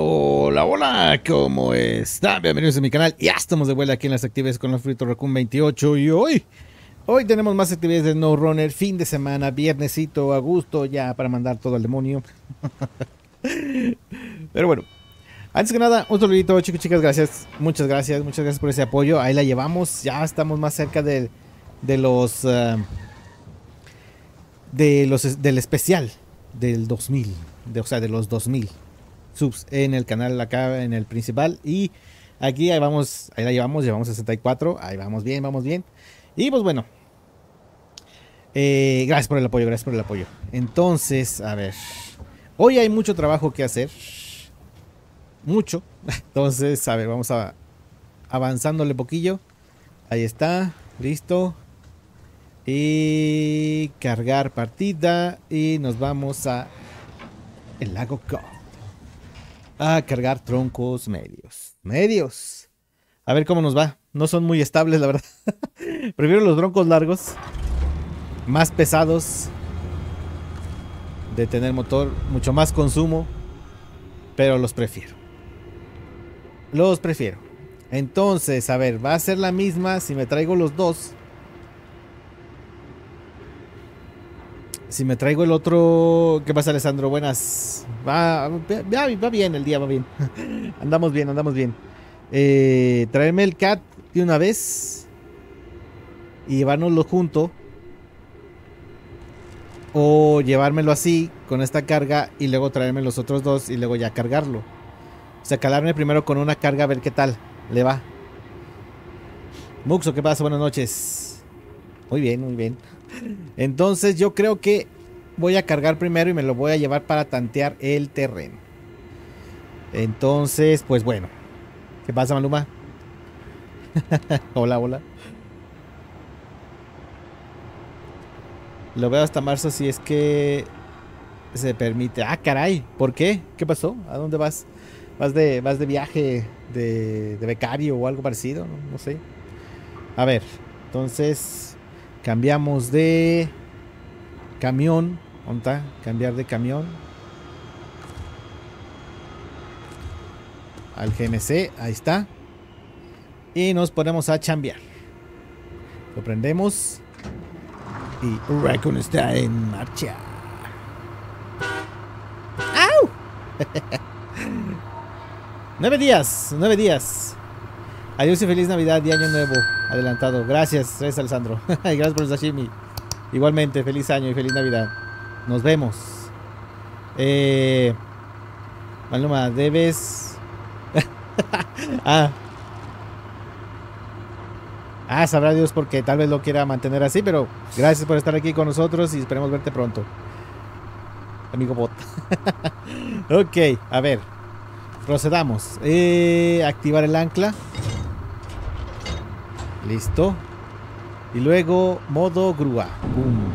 Hola, hola, ¿cómo están? Bienvenidos a mi canal. Ya estamos de vuelta aquí en las actividades con los Frito Raccoon 28. Y hoy tenemos más actividades de SnowRunner. Fin de semana, viernesito, a gusto, ya para mandar todo al demonio. Pero bueno, antes que nada, un saludito, chicos, chicas, gracias. Muchas gracias por ese apoyo. Ahí la llevamos, ya estamos más cerca del especial del 2000, de los 2000 subs en el canal acá, en el principal. Y aquí ahí vamos, ahí la llevamos 64, ahí vamos bien. Y pues bueno, gracias por el apoyo. Entonces, a ver, hoy hay mucho trabajo que hacer, mucho. Entonces, a ver, vamos a avanzándole poquillo. Ahí está, listo. Y cargar partida y nos vamos a el lago Cop a cargar troncos medios. A ver cómo nos va. No son muy estables, la verdad. Prefiero los troncos largos, más pesados, de tener motor, mucho más consumo, pero los prefiero. Entonces, a ver, va a ser la misma si me traigo los dos. Si me traigo el otro... ¿Qué pasa, Alessandro? Buenas. Va bien el día, va bien. Andamos bien. Traerme el CAT de una vez y llevárnoslo junto. O llevármelo así, con esta carga, y luego traerme los otros dos y luego ya cargarlo. O sea, calarme primero con una carga a ver qué tal le va. Muxo, ¿qué pasa? Buenas noches. Muy bien. Entonces yo creo que voy a cargar primero y me lo voy a llevar para tantear el terreno. Entonces, pues bueno. ¿Qué pasa, Maluma? Hola. Lo veo hasta marzo si es que se permite. Ah, caray, ¿por qué? ¿Qué pasó? ¿A dónde vas? ¿Vas de viaje de becario o algo parecido? No sé. A ver, entonces... cambiamos de camión. ¿Dónde está? Cambiar de camión al GMC. Ahí está. Y nos ponemos a chambear. Lo prendemos. Y Raccoon está en marcha. ¡Au! 9 días. Adiós y feliz Navidad y Año Nuevo adelantado. Gracias, Alessandro. Gracias por el sashimi. Igualmente, feliz año y feliz Navidad. Nos vemos. Maluma, debes... Sabrá Dios porque tal vez lo quiera mantener así, pero gracias por estar aquí con nosotros y esperemos verte pronto. Amigo bot. Ok, a ver. Procedamos. Activar el ancla. Listo. Y luego modo grúa. Boom.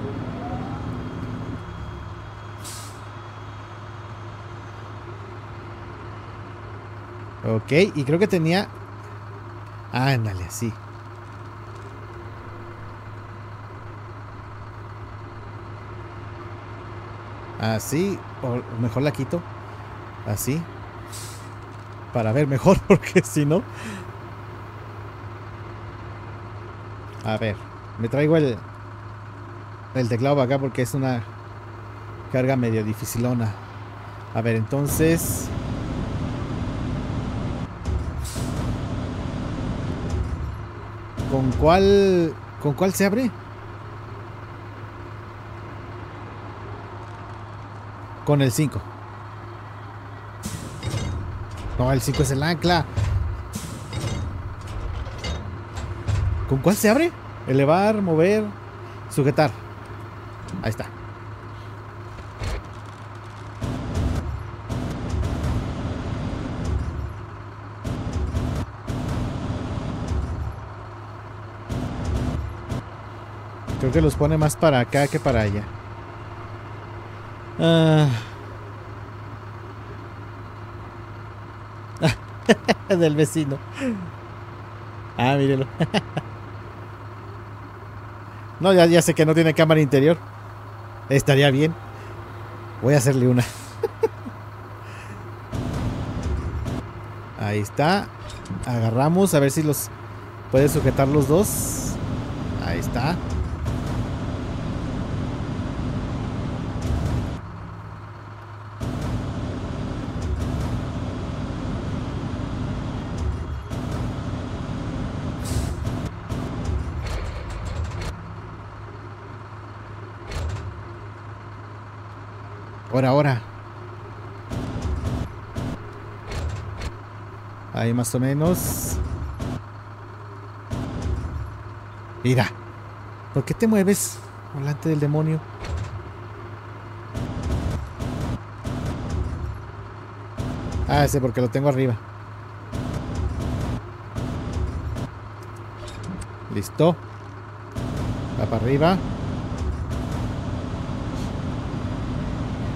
Ok, y creo que tenía... ándale, sí. Así, o mejor la quito. Así. Para ver mejor, porque si no... A ver, me traigo el teclado para acá porque es una carga medio dificilona. A ver, entonces... ¿Con cuál se abre? Con el 5. No, el 5 es el ancla. ¿Con cuál se abre? Elevar, mover, sujetar. Ahí está. Creo que los pone más para acá que para allá. Del vecino. Mírelo. No, ya sé que no tiene cámara interior. Estaría bien. Voy a hacerle una. Ahí está. Agarramos. A ver si los puede sujetar los dos. Ahí está. Ahora, ahora. Ahí más o menos. Mira. ¿Por qué te mueves? Volante del demonio. Ah, ese porque lo tengo arriba. Listo. Va para arriba.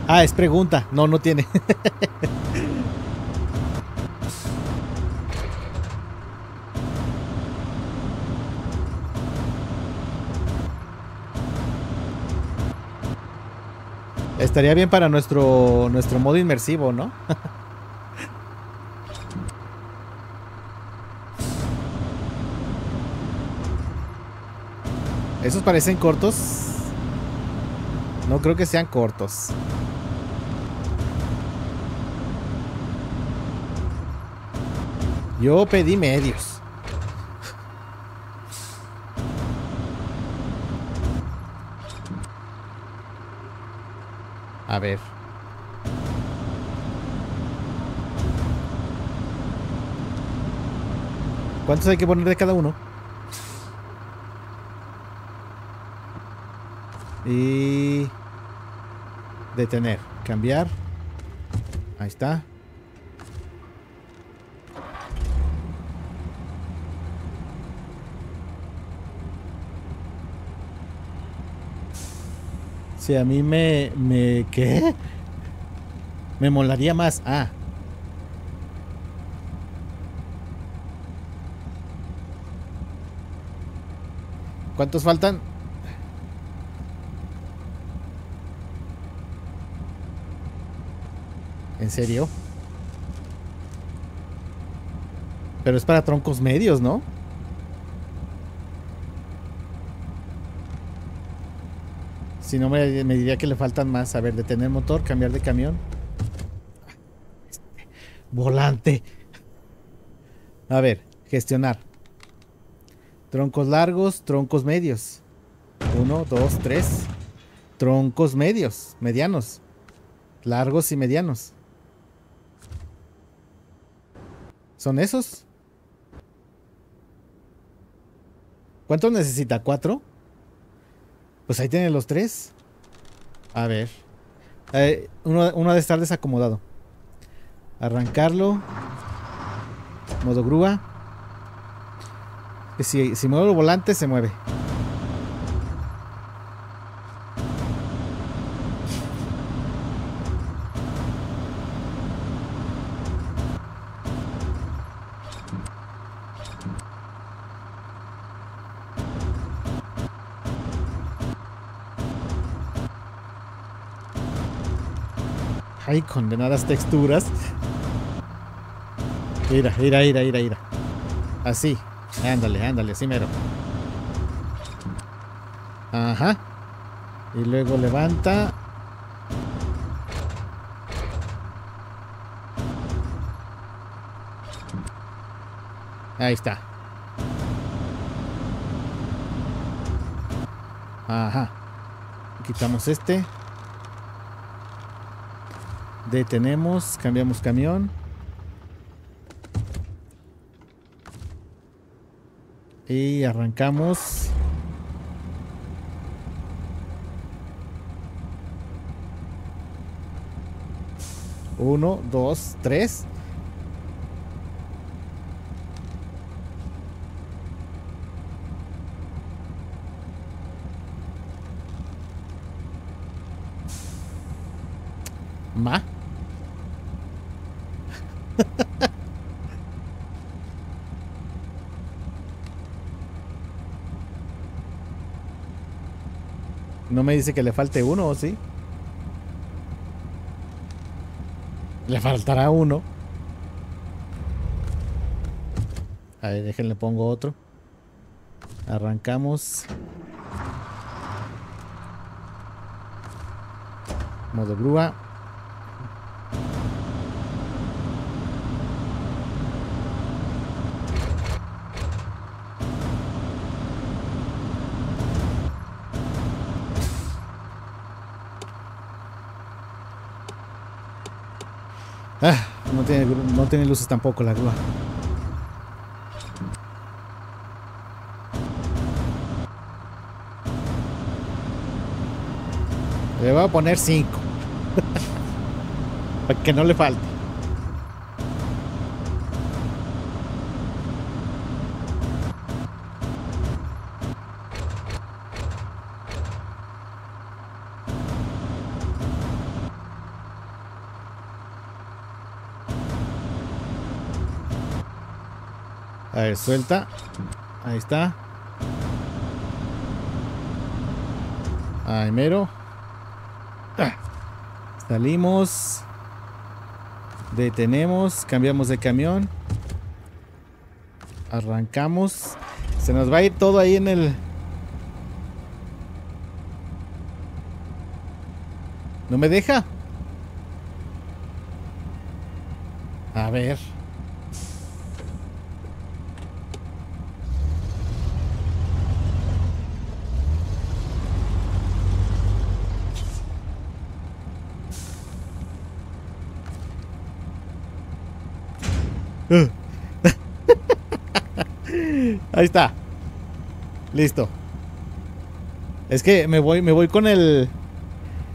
Ah, es pregunta. No, no tiene. Estaría bien para nuestro modo inmersivo, ¿no? ¿Esos parecen cortos? No creo que sean cortos. Yo pedí medios. A ver. ¿Cuántos hay que poner de cada uno? Y... detener. Cambiar. Ahí está. Sí, a mí ¿qué? Me molaría más. Ah. ¿Cuántos faltan? ¿En serio? Pero es para troncos medios, ¿no? Si no, me diría que le faltan más. A ver, detener motor, cambiar de camión. Volante. A ver, gestionar. Troncos largos, troncos medios. 1, 2, 3. Troncos medios, medianos. Largos y medianos. ¿Son esos? ¿Cuántos necesita? ¿4? Pues ahí tienen los 3. A ver. Uno ha de estar desacomodado. Arrancarlo. Modo grúa. Si muevo el volante, se mueve. Ay, condenadas texturas. Mira, mira, mira, mira, mira. Así. Ándale, ándale, así mero. Ajá. Y luego levanta. Ahí está. Ajá. Quitamos este. Detenemos, cambiamos camión. Y arrancamos. Uno, dos, tres. Ma. No me dice que le falte uno, ¿o sí? Le faltará uno. A ver, déjenle pongo otro. Arrancamos. Modo grúa. Ah, no tiene luces tampoco la grúa. Le voy a poner 5. Para que no le falte. A ver, suelta. Ahí está. Ahí mero. Salimos, detenemos, cambiamos de camión, arrancamos, se nos va a ir todo ahí en el... ¿No me deja? A ver. Ahí está. Listo. Es que me voy con el...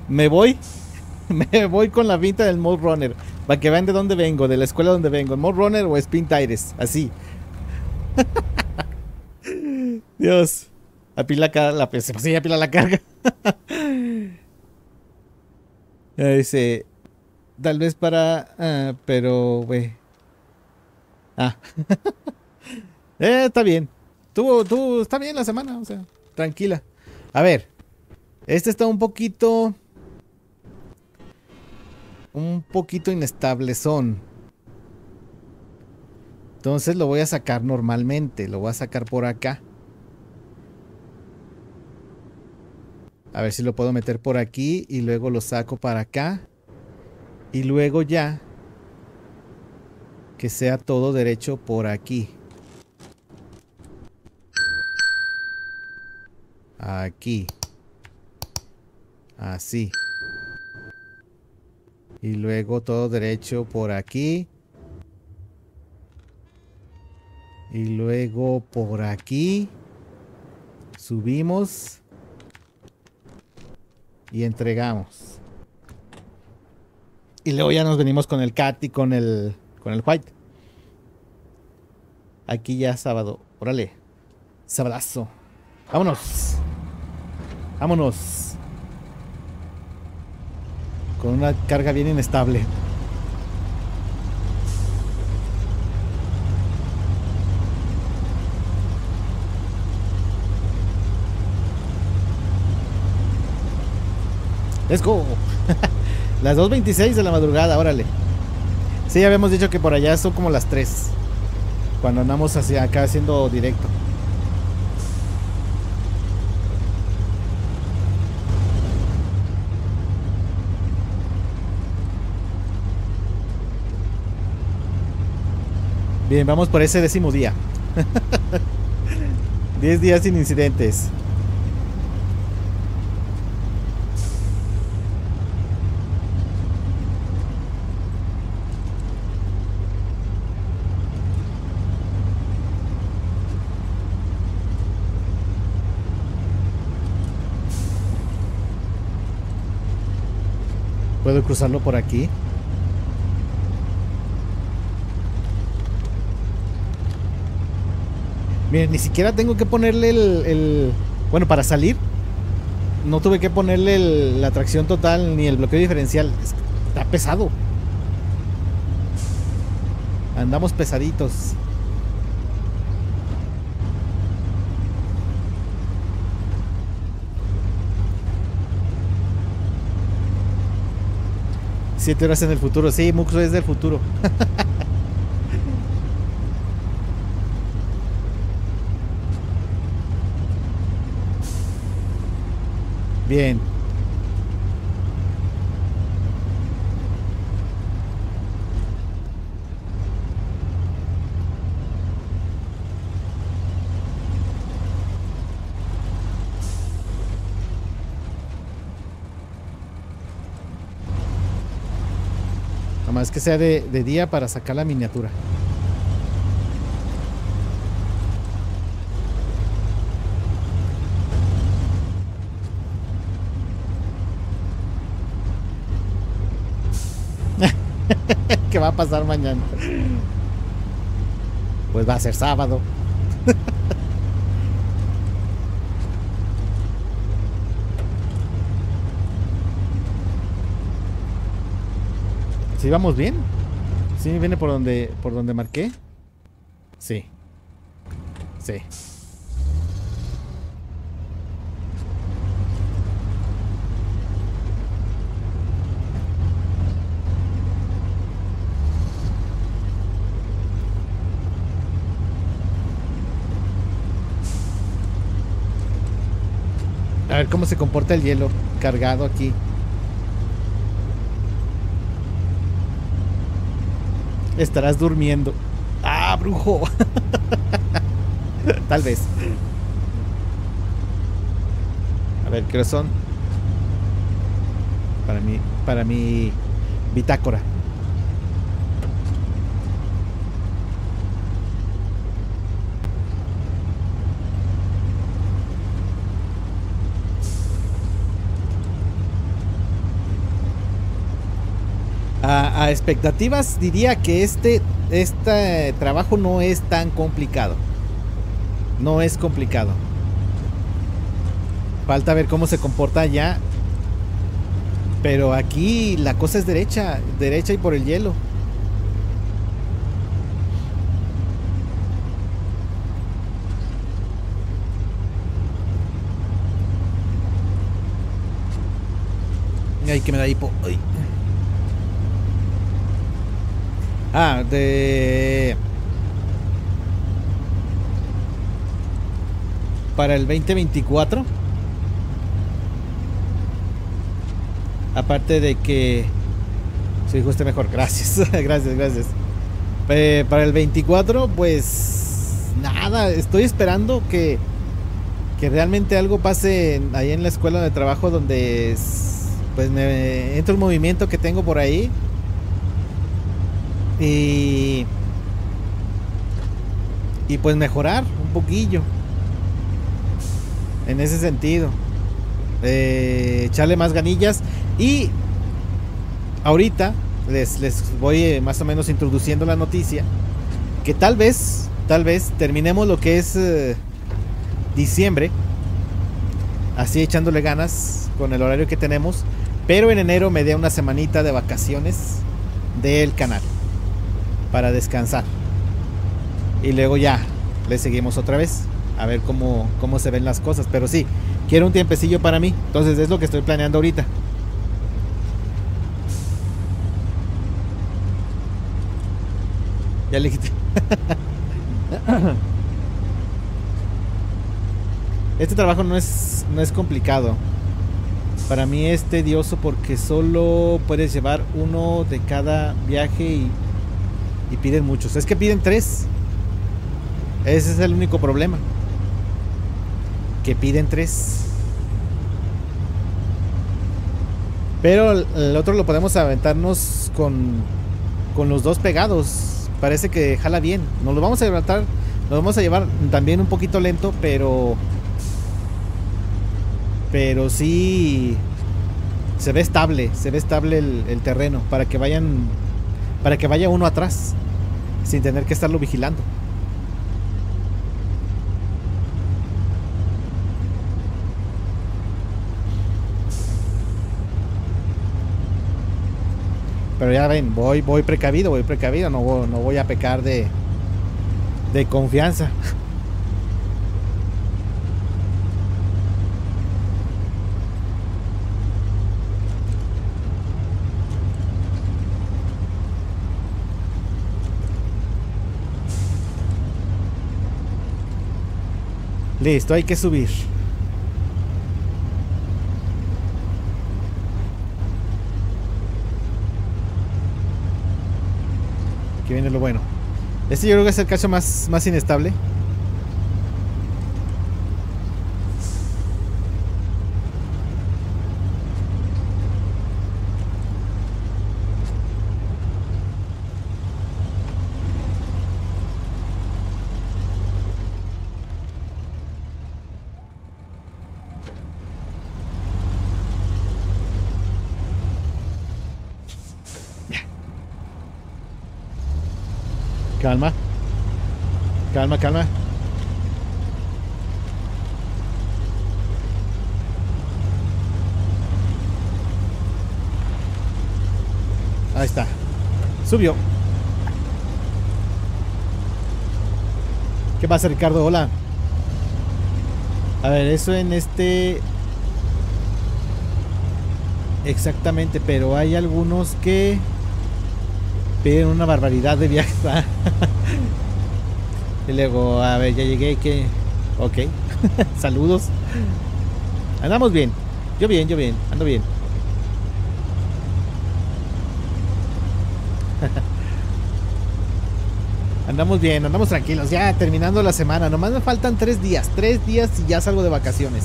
Me voy con la pinta del MudRunner. Para que vean de dónde vengo, de la escuela donde vengo. MudRunner o Spin Tires. Así. Dios. Apila la PC. Sí, apila la carga. Dice... Tal vez para... pero, güey... Ah. Está bien. Está bien la semana, o sea, tranquila. A ver, este está un poquito inestablezón. Entonces lo voy a sacar normalmente. Lo voy a sacar por acá. A ver si lo puedo meter por aquí. Y luego lo saco para acá. Y luego ya que sea todo derecho por aquí. Aquí. Así. Y luego todo derecho por aquí. Y luego por aquí. Subimos. Y entregamos. Y luego ya nos venimos con el cat y con el white. Aquí ya sábado. Órale. Sabadazo. Vámonos. Vámonos. Con una carga bien inestable. Let's go. Las 2:26 de la madrugada. Órale. Sí, ya habíamos dicho que por allá son como las 3. Cuando andamos hacia acá haciendo directo. Bien, vamos por ese 10º día. 10 días sin incidentes. ¿Puedo cruzarlo por aquí? Miren, ni siquiera tengo que ponerle el... Bueno, para salir no tuve que ponerle la tracción total ni el bloqueo diferencial. Está pesado. Andamos pesaditos. Siete horas en el futuro. Sí, Muxo es del futuro. Bien. Nada más que sea de día para sacar la miniatura. ¿Qué va a pasar mañana? Pues va a ser sábado. ¿Sí vamos bien? ¿Sí viene por donde marqué? Sí. Sí. A ver cómo se comporta el hielo cargado aquí. Estarás durmiendo. ¡Ah, brujo! Tal vez. A ver, ¿qué son? Para mi bitácora. A expectativas diría que este trabajo no es tan complicado. No es complicado. Falta ver cómo se comporta ya. Pero aquí la cosa es derecha. Derecha y por el hielo. Ay, que me da hipo. Ay. Ah, para el 2024. Aparte de que su hijo esté mejor. Gracias, gracias, gracias. Para el 24, pues nada, estoy esperando que realmente algo pase ahí en la escuela de trabajo, donde pues me entra un movimiento que tengo por ahí. Y pues mejorar un poquillo en ese sentido, echarle más ganillas. Y ahorita les voy más o menos introduciendo la noticia que tal vez terminemos lo que es diciembre así, echándole ganas con el horario que tenemos, pero en enero me dé una semanita de vacaciones del canal para descansar y luego ya le seguimos otra vez a ver cómo se ven las cosas. Pero sí, quiero un tiempecillo para mí, entonces es lo que estoy planeando ahorita. Ya le quité. Este trabajo no es complicado. Para mí es tedioso porque solo puedes llevar uno de cada viaje y piden muchos. Es que piden 3. Ese es el único problema. Que piden 3. Pero el otro lo podemos aventarnos con los 2 pegados. Parece que jala bien. Nos lo vamos a levantar. Nos vamos a llevar también un poquito lento. Pero sí. Se ve estable. Se ve estable el terreno. Para que vaya uno atrás, sin tener que estarlo vigilando. Pero ya ven, voy precavido, no voy a pecar de confianza. Listo, hay que subir. Aquí viene lo bueno. Este yo creo que es el cacho más inestable. Calma, calma, calma. Ahí está. Subió. ¿Qué pasa, Ricardo? Hola. A ver, eso en este... Exactamente, pero hay algunos que... piden una barbaridad de viaje. Y luego, a ver, ya llegué. Que ok. Saludos. Andamos bien. Yo bien, ando bien. Andamos bien, andamos tranquilos. Ya terminando la semana. Nomás me faltan 3 días. 3 días y ya salgo de vacaciones.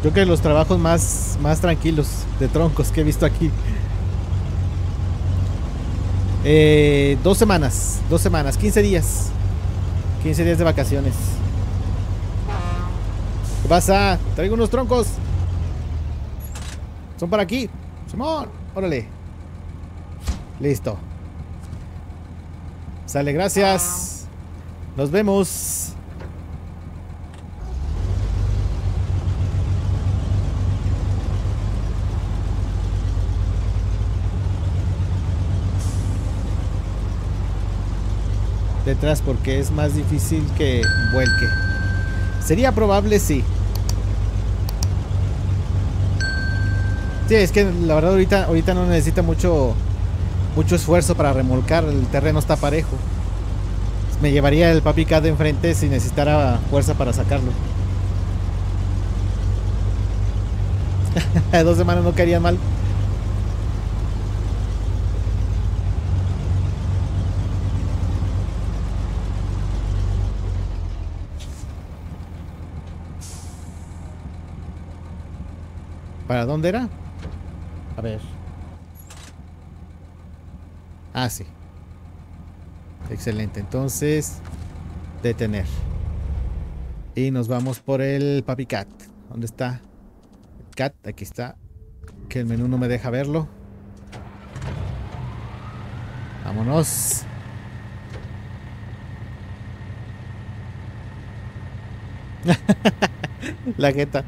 Creo que los trabajos más tranquilos de troncos que he visto aquí. 2 semanas, 15 días de vacaciones. ¿Qué pasa? Traigo unos troncos. Son para aquí. Simón, órale. Listo. Sale, gracias. Nos vemos. Detrás porque es más difícil que vuelque. Sería probable, sí. Sí, es que la verdad ahorita no necesita mucho esfuerzo para remolcar, el terreno está parejo. Me llevaría el papi cat de enfrente si necesitara fuerza para sacarlo. 2 semanas no caerían mal. ¿Para dónde era? A ver. Ah, sí. Excelente. Entonces, detener. Y nos vamos por el Papi Cat. ¿Dónde está? Cat, aquí está. Que el menú no me deja verlo. Vámonos. La jeta.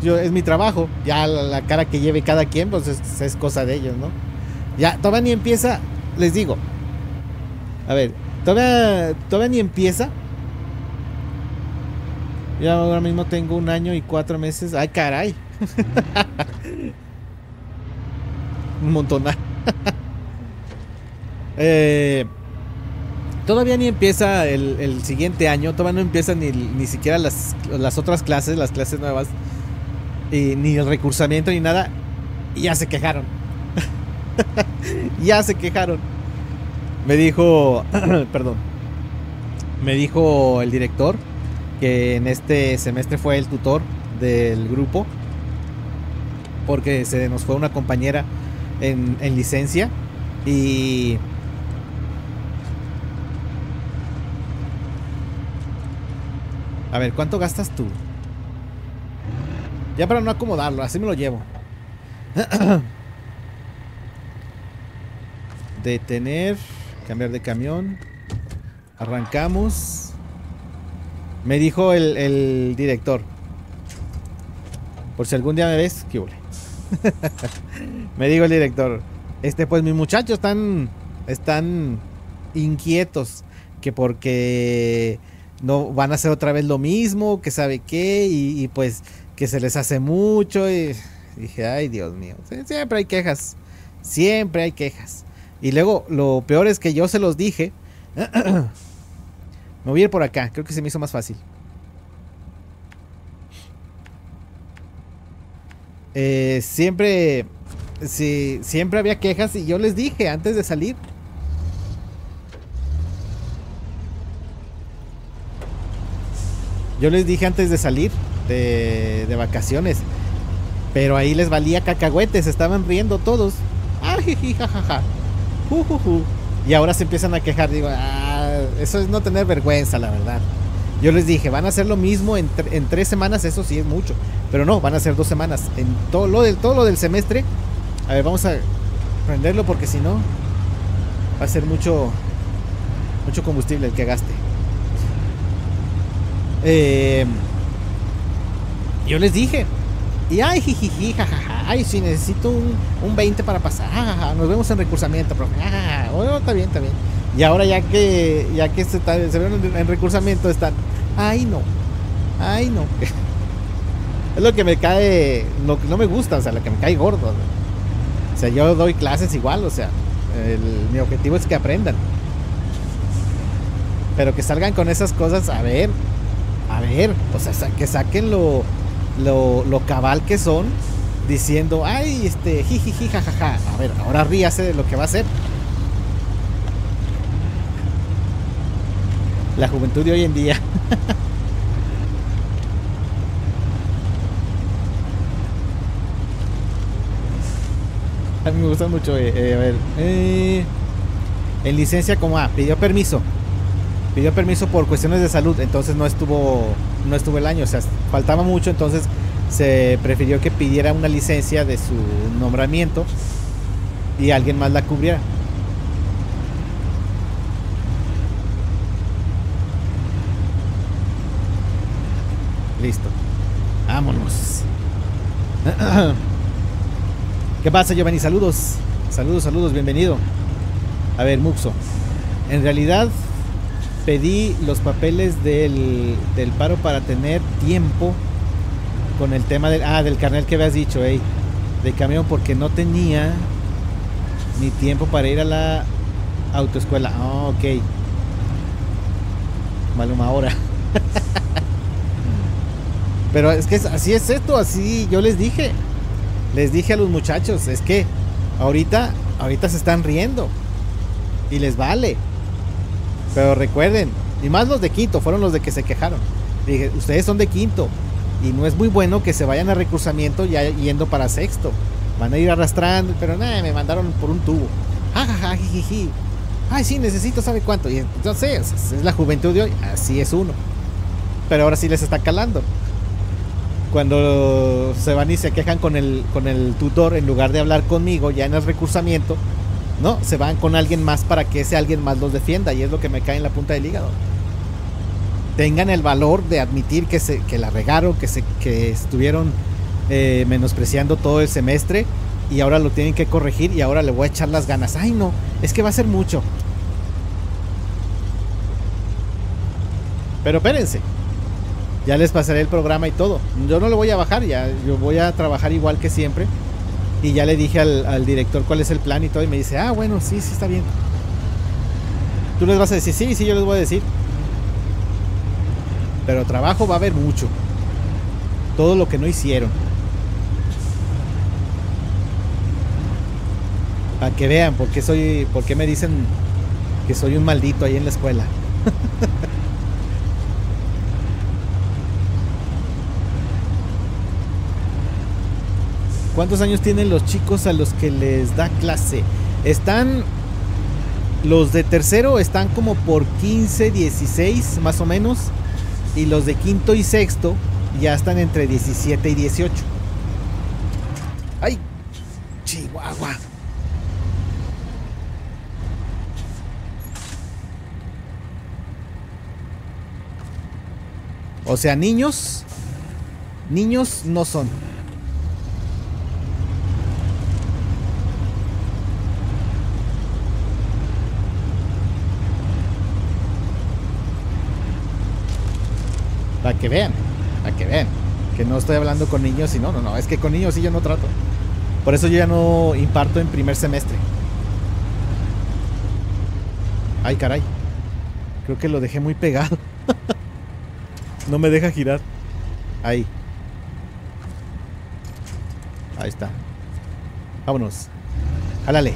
Es mi trabajo. Ya la cara que lleve cada quien, pues es cosa de ellos, ¿no? Ya, todavía ni empieza. Les digo. A ver, todavía ni empieza. Yo ahora mismo tengo 1 año y 4 meses. ¡Ay, caray! Un montón. Todavía ni empieza el siguiente año. Todavía no empiezan ni siquiera las otras clases, las clases nuevas. Y ni el recursamiento ni nada. Y ya se quejaron. Ya se quejaron. Me dijo perdón, me dijo el director que en este semestre fue el tutor del grupo, porque se nos fue una compañera en licencia. Y a ver, ¿cuánto gastas tú? Ya para no acomodarlo, así me lo llevo. Detener, cambiar de camión. Arrancamos. Me dijo el director. Por si algún día me ves, ¿qué huele? Me dijo el director. Pues mis muchachos están inquietos, que porque no van a hacer otra vez lo mismo, que sabe qué, y pues que se les hace mucho, y dije, ay Dios mío, siempre hay quejas, siempre hay quejas. Y luego lo peor es que yo se los dije. Me voy a ir por acá, creo que se me hizo más fácil. Siempre había quejas y yo les dije antes de salir. Yo les dije antes de salir de vacaciones, pero ahí les valía cacahuetes, estaban riendo todos. Ay, jajaja. Y ahora se empiezan a quejar. Digo, eso es no tener vergüenza, la verdad. Yo les dije, van a hacer lo mismo en 3 semanas, eso sí es mucho, pero no, van a hacer 2 semanas en todo lo del semestre. A ver, vamos a prenderlo porque si no va a ser mucho combustible el que gaste. Yo les dije, y ay, jijiji, jajaja, ay, si necesito un 20 para pasar, jajaja, nos vemos en recursamiento, profe, jajaja, oh, está bien, está bien. Y ahora ya que se ven en recursamiento están, ay no, es lo que me cae, lo que no me gusta, o sea, lo que me cae gordo, ¿no? O sea, yo doy clases igual, o sea, mi objetivo es que aprendan, pero que salgan con esas cosas, a ver, o sea, que saquen lo cabal que son, diciendo, ay, jijiji, jajaja, a ver, ahora ríase de lo que va a hacer. La juventud de hoy en día. A mí me gusta mucho. A ver. En licencia como pidió permiso por cuestiones de salud, entonces no estuvo el año, o sea, faltaba mucho, entonces se prefirió que pidiera una licencia de su nombramiento y alguien más la cubriera. Listo. Vámonos. ¿Qué pasa, Giovanni? Saludos. Saludos, saludos. Bienvenido. A ver, Muxo. En realidad, pedí los papeles del paro para tener tiempo con el tema del carnal que habías dicho, de camión, porque no tenía ni tiempo para ir a la autoescuela. Oh, ok. Maluma ahora. Pero es que así es esto, así yo les dije a los muchachos, es que ahorita se están riendo y les vale, pero recuerden, y más los de quinto, fueron los de que se quejaron, dije, ustedes son de quinto y no es muy bueno que se vayan a recursamiento ya yendo para sexto, van a ir arrastrando, pero nada, me mandaron por un tubo, jajaja, jijiji, ay sí, necesito sabe cuánto, y entonces es la juventud de hoy, así es uno, pero ahora sí les está calando. Cuando se van y se quejan con el tutor, en lugar de hablar conmigo ya en el recursamiento, no, se van con alguien más para que ese alguien más los defienda, y es lo que me cae en la punta del hígado. Tengan el valor de admitir que la regaron, que estuvieron menospreciando todo el semestre y ahora lo tienen que corregir y ahora le voy a echar las ganas. Ay no, es que va a ser mucho. Pero espérense. Ya les pasaré el programa y todo. Yo no lo voy a bajar, ya yo voy a trabajar igual que siempre. Y ya le dije al director cuál es el plan y todo. Y me dice, ah, bueno, sí, sí, está bien. Tú les vas a decir, sí, sí, yo les voy a decir. Pero trabajo va a haber mucho. Todo lo que no hicieron. Para que vean por qué me dicen que soy un maldito ahí en la escuela. ¿Cuántos años tienen los chicos a los que les da clase? Están, los de tercero están como por 15, 16 más o menos. Y los de quinto y sexto ya están entre 17 y 18. ¡Ay! Chihuahua. O sea, niños. Niños no son. que vean, a que vean que no estoy hablando con niños y no, es que con niños sí yo no trato. Por eso yo ya no imparto en primer semestre. Ay, caray. Creo que lo dejé muy pegado. No me deja girar. Ahí. Ahí está. Vámonos. Jálale.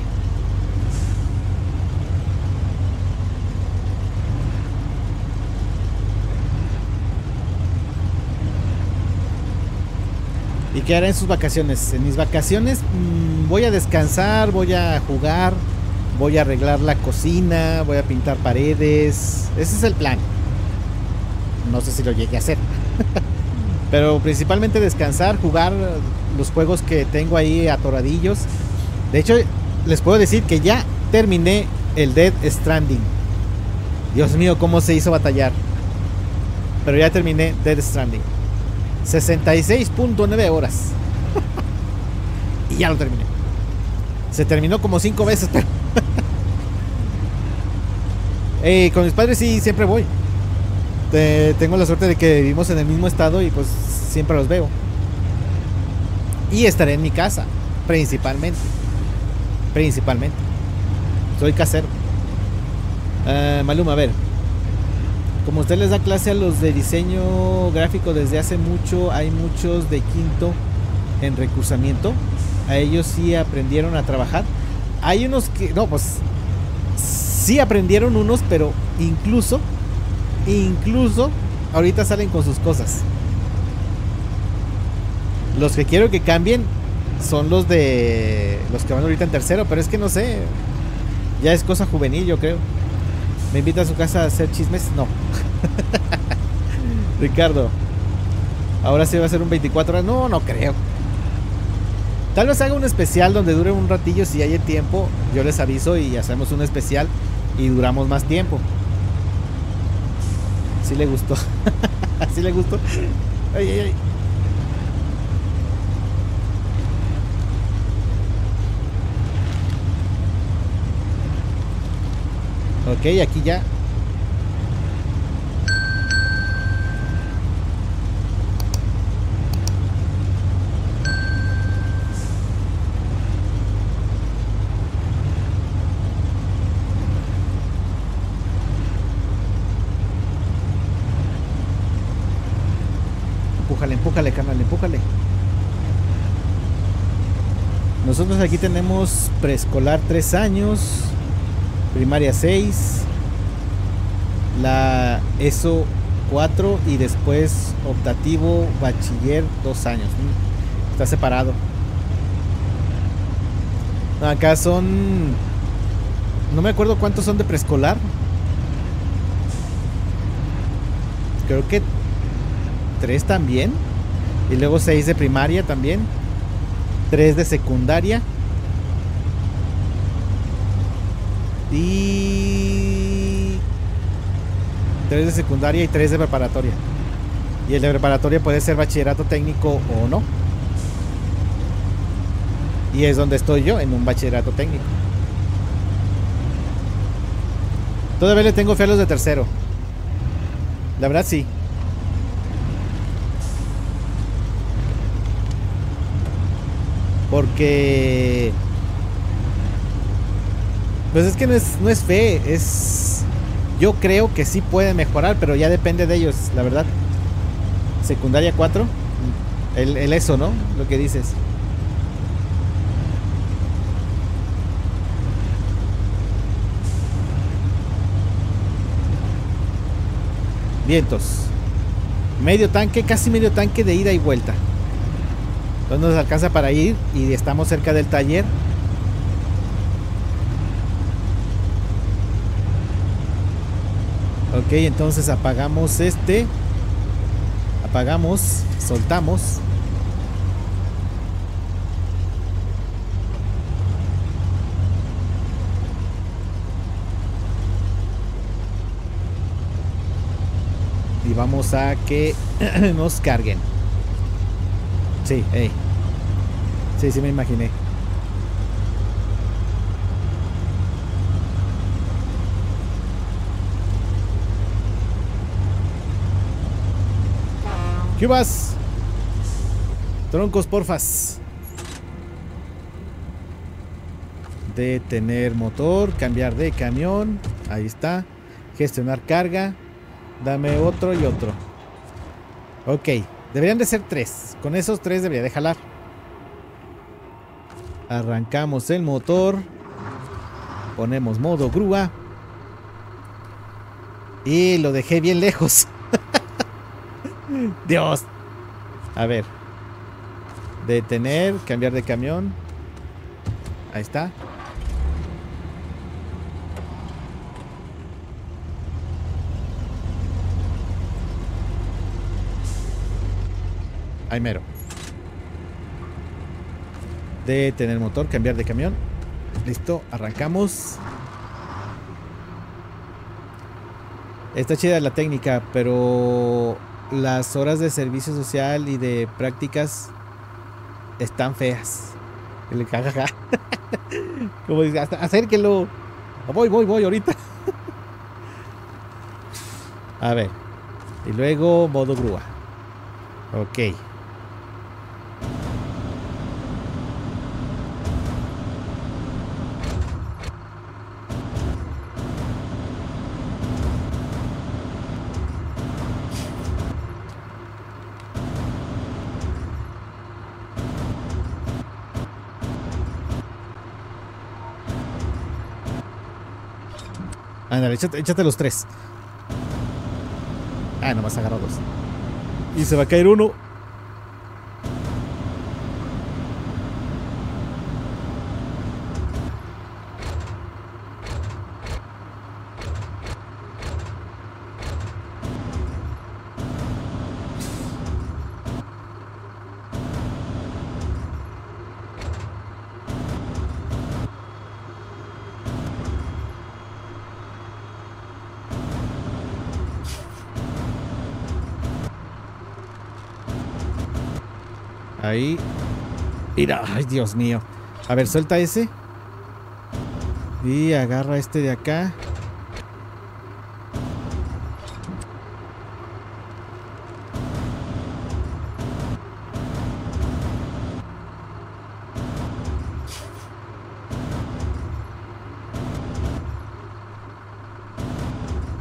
¿Y qué haré en sus vacaciones? En mis vacaciones voy a descansar, voy a jugar, voy a arreglar la cocina, voy a pintar paredes. Ese es el plan. No sé si lo llegué a hacer. Pero principalmente descansar, jugar los juegos que tengo ahí atoradillos. De hecho, les puedo decir que ya terminé el Death Stranding. Dios mío, cómo se hizo batallar. Pero ya terminé Death Stranding. 66.9 horas. Y ya lo terminé. Se terminó como 5 veces. Con mis padres sí siempre voy. Tengo la suerte de que vivimos en el mismo estado y pues siempre los veo. Y estaré en mi casa, principalmente. Principalmente. Soy casero. Maluma, a ver. Como usted les da clase a los de diseño gráfico desde hace mucho, hay muchos de quinto en recursamiento. A ellos sí aprendieron a trabajar. Hay unos que, no, pues sí aprendieron unos, pero incluso ahorita salen con sus cosas. Los que quiero que cambien son los de los que van ahorita en tercero, pero es que no sé, ya es cosa juvenil, yo creo. ¿Me invita a su casa a hacer chismes? No. Ricardo, ¿ahora sí va a ser un 24 horas? No, no creo. Tal vez haga un especial donde dure un ratillo. Si hay tiempo, yo les aviso y hacemos un especial y duramos más tiempo. ¿Sí le gustó? ¿Sí le gustó? Ay, ay, ay. Ok, aquí ya. Empújale, empújale, carnal, empújale. Nosotros aquí tenemos preescolar 3 años. Primaria 6, la ESO 4 y después optativo bachiller 2 años. Está separado. Acá son, no me acuerdo cuántos son de preescolar. Creo que 3 también. Y luego 6 de primaria también. 3 de secundaria. Y 3 de secundaria y 3 de preparatoria. Y el de preparatoria puede ser bachillerato técnico o no. Y es donde estoy yo, en un bachillerato técnico. Todavía le tengo fe a los de tercero. La verdad sí. Porque... pues es que no es fe, es... yo creo que sí puede mejorar, pero ya depende de ellos, la verdad. Secundaria 4, el eso, ¿no? Lo que dices. Vientos. Medio tanque, casi medio tanque de ida y vuelta. Entonces nos alcanza para ir y estamos cerca del taller. Ok, entonces apagamos este. Apagamos, soltamos. Y vamos a que nos carguen. Sí, hey. Sí, sí me imaginé. ¿Qué vas? Troncos, porfas. Detener motor, cambiar de camión. Ahí está. Gestionar carga. Dame otro y otro. Ok. Deberían de ser 3. Con esos 3 debería de jalar. Arrancamos el motor. Ponemos modo grúa. Y lo dejé bien lejos. Dios. A ver. Detener, cambiar de camión. Ahí está. Ahí mero. Detener motor, cambiar de camión. Listo, arrancamos. Está chida la técnica, pero las horas de servicio social y de prácticas están feas. El jajaja. Como dice, acérquenlo. Voy ahorita. A ver. Y luego modo grúa. Ok. Ándale, échate los 3. Ah, nomás agarró 2. Y se va a caer uno. Ahí. Mira, ay, Dios mío. A ver, suelta ese. Y agarra este de acá.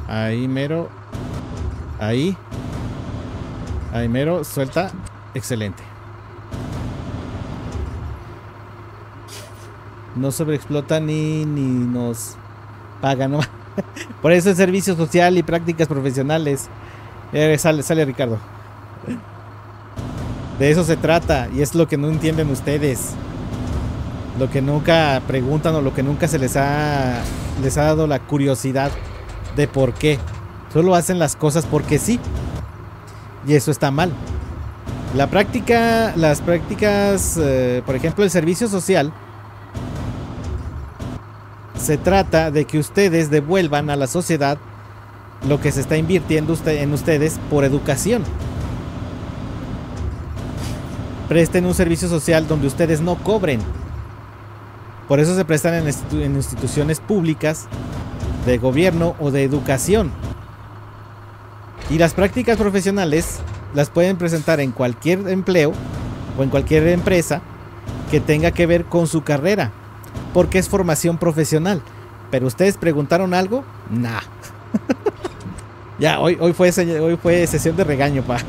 Ahí mero. Ahí. Ahí mero, suelta. Excelente. No sobreexplota ni nos pagan, ¿no? Por eso es servicio social y prácticas profesionales. Sale Ricardo. De eso se trata. Y es lo que no entienden ustedes. Lo que nunca preguntan o lo que nunca se les ha dado la curiosidad de por qué. Solo hacen las cosas porque sí. Y eso está mal. La práctica, las prácticas, por ejemplo, el servicio social... Se trata de que ustedes devuelvan a la sociedad lo que se está invirtiendo en ustedes por educación. Presten un servicio social donde ustedes no cobren. Por eso se prestan en instituciones públicas, de gobierno o de educación. Y las prácticas profesionales las pueden presentar en cualquier empleo o en cualquier empresa que tenga que ver con su carrera. Porque es formación profesional. ¿Pero ustedes preguntaron algo? Nah. Ya, hoy fue sesión de regaño para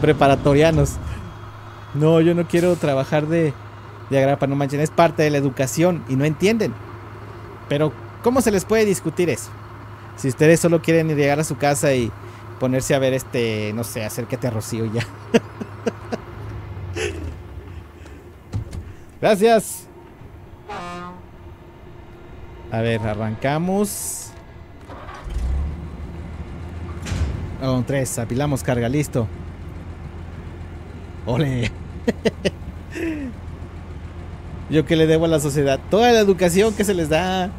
preparatorianos. No, yo no quiero trabajar de agrapa, no manchen. Es parte de la educación y no entienden. Pero, ¿cómo se les puede discutir eso? Si ustedes solo quieren llegar a su casa y ponerse a ver no sé, acércate a Rocío ya. Gracias. A ver, arrancamos. Con 3, apilamos carga, listo. ¡Ole! Yo que le debo a la sociedad toda la educación que se les da.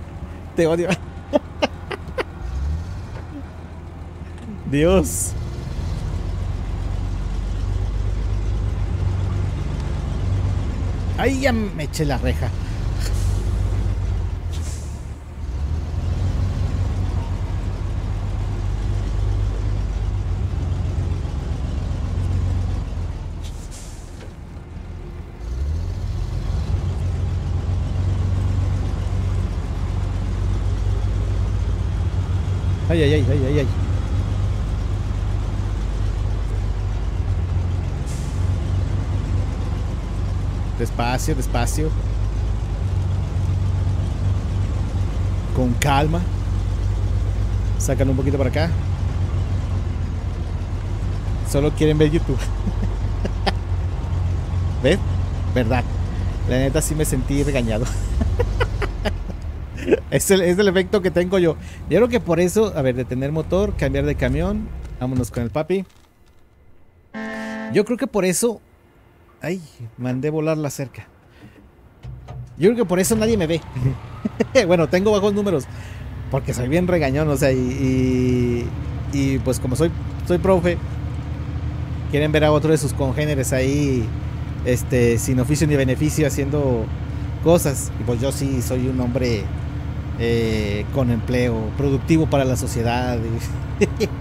Te odio. Dios. Ahí ya me eché la reja. Ay, ay, ay, ay, ay, ay. Despacio, despacio. Con calma. Sácalo un poquito para acá. Solo quieren ver YouTube. ¿Ves? Verdad. La neta sí me sentí regañado. Es el efecto que tengo yo. Yo creo que por eso, a ver, detener motor, cambiar de camión. Vámonos con el papi. Yo creo que por eso... Ay, mandé volar la cerca. Yo creo que por eso nadie me ve. Bueno, tengo bajos números. Porque soy bien regañón, o sea, y pues como soy profe, quieren ver a otro de sus congéneres ahí, sin oficio ni beneficio, haciendo cosas. Y pues yo sí soy un hombre con empleo, productivo para la sociedad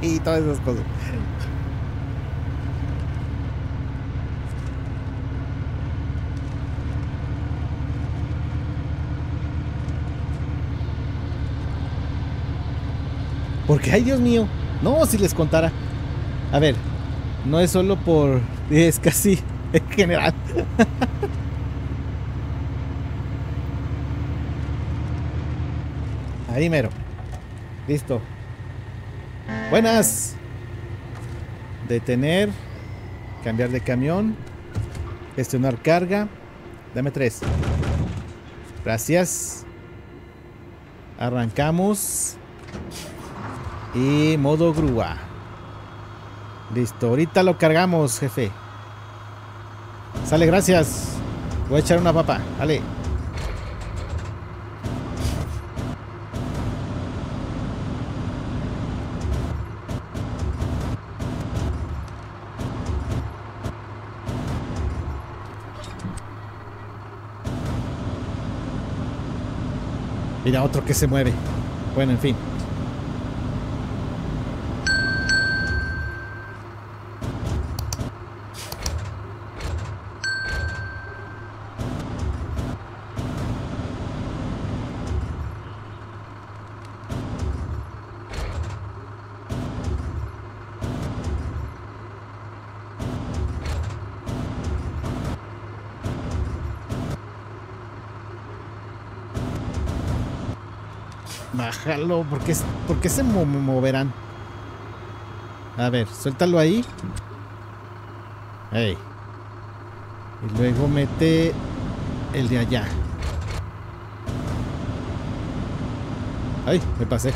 y todas esas cosas. Porque, ay Dios mío, no, si les contara. A ver, no es solo por... Es casi en general. Ahí mero. Listo. Buenas. Detener. Cambiar de camión. Gestionar carga. Dame 3. Gracias. Arrancamos. Y modo grúa. Listo, ahorita lo cargamos, jefe. Sale, gracias. Voy a echar una papa, dale. Mira, otro que se mueve. Bueno, en fin. Bájalo, ¿por qué se moverán? A ver, suéltalo ahí. Hey. Y luego mete el de allá. Ay, me pasé.